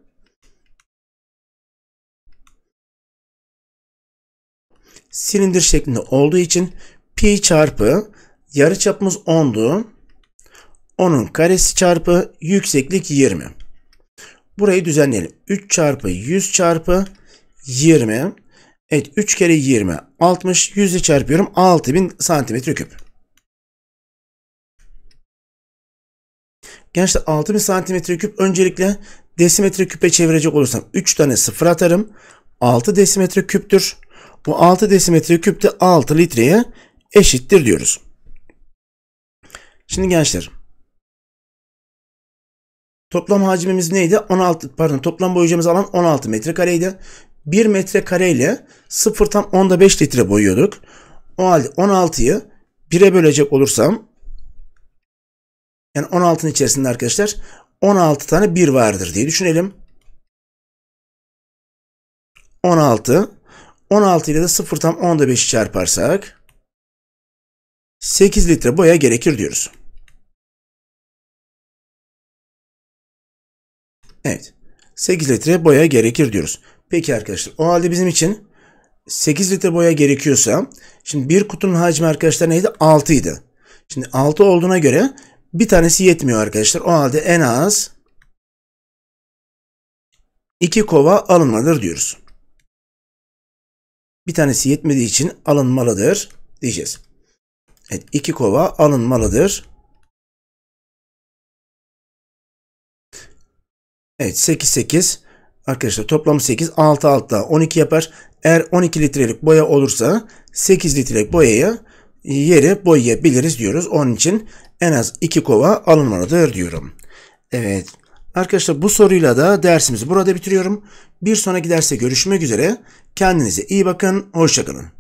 'silindir' şeklinde olduğu için pi çarpı yarıçapımız 10'du. 10'un karesi çarpı yükseklik 20. Burayı düzenleyelim. 3 çarpı 100 çarpı 20. Evet, 3 kere 20 60, 100'e çarpıyorum 6000 cm3. Gençler 6000 cm3 öncelikle desimetre küpe çevirecek olursam 3 tane sıfır atarım. 6 desimetre küptür. Bu 6 desimetre küp de 6 litreye eşittir diyoruz. Şimdi gençler, toplam hacmimiz neydi? Toplam boyayacağımız alan 16 metrekareydi. 1 metrekare ile 0,5 litre boyuyorduk. O halde 16'yı 1'e bölecek olursam, yani 16'nın içerisinde arkadaşlar 16 tane 1 vardır diye düşünelim. 16 ile de 0,5'i çarparsak 8 litre boya gerekir diyoruz. Evet. 8 litre boya gerekir diyoruz. Peki arkadaşlar, o halde bizim için 8 litre boya gerekiyorsa, şimdi bir kutunun hacmi arkadaşlar neydi? 6 idi. Şimdi 6 olduğuna göre bir tanesi yetmiyor arkadaşlar. O halde en az 2 kova alınmalıdır diyoruz. Bir tanesi yetmediği için alınmalıdır diyeceğiz. Evet, 2 kova alınmalıdır. Evet, 8 arkadaşlar, toplam 8, 6 6 daha 12 yapar. Eğer 12 litrelik boya olursa 8 litrelik boyayı boyayabiliriz diyoruz. Onun için en az 2 kova alınmalıdır diyorum. Evet. Arkadaşlar, bu soruyla da dersimizi burada bitiriyorum. Bir sonraki derste görüşmek üzere. Kendinize iyi bakın. Hoşça kalın.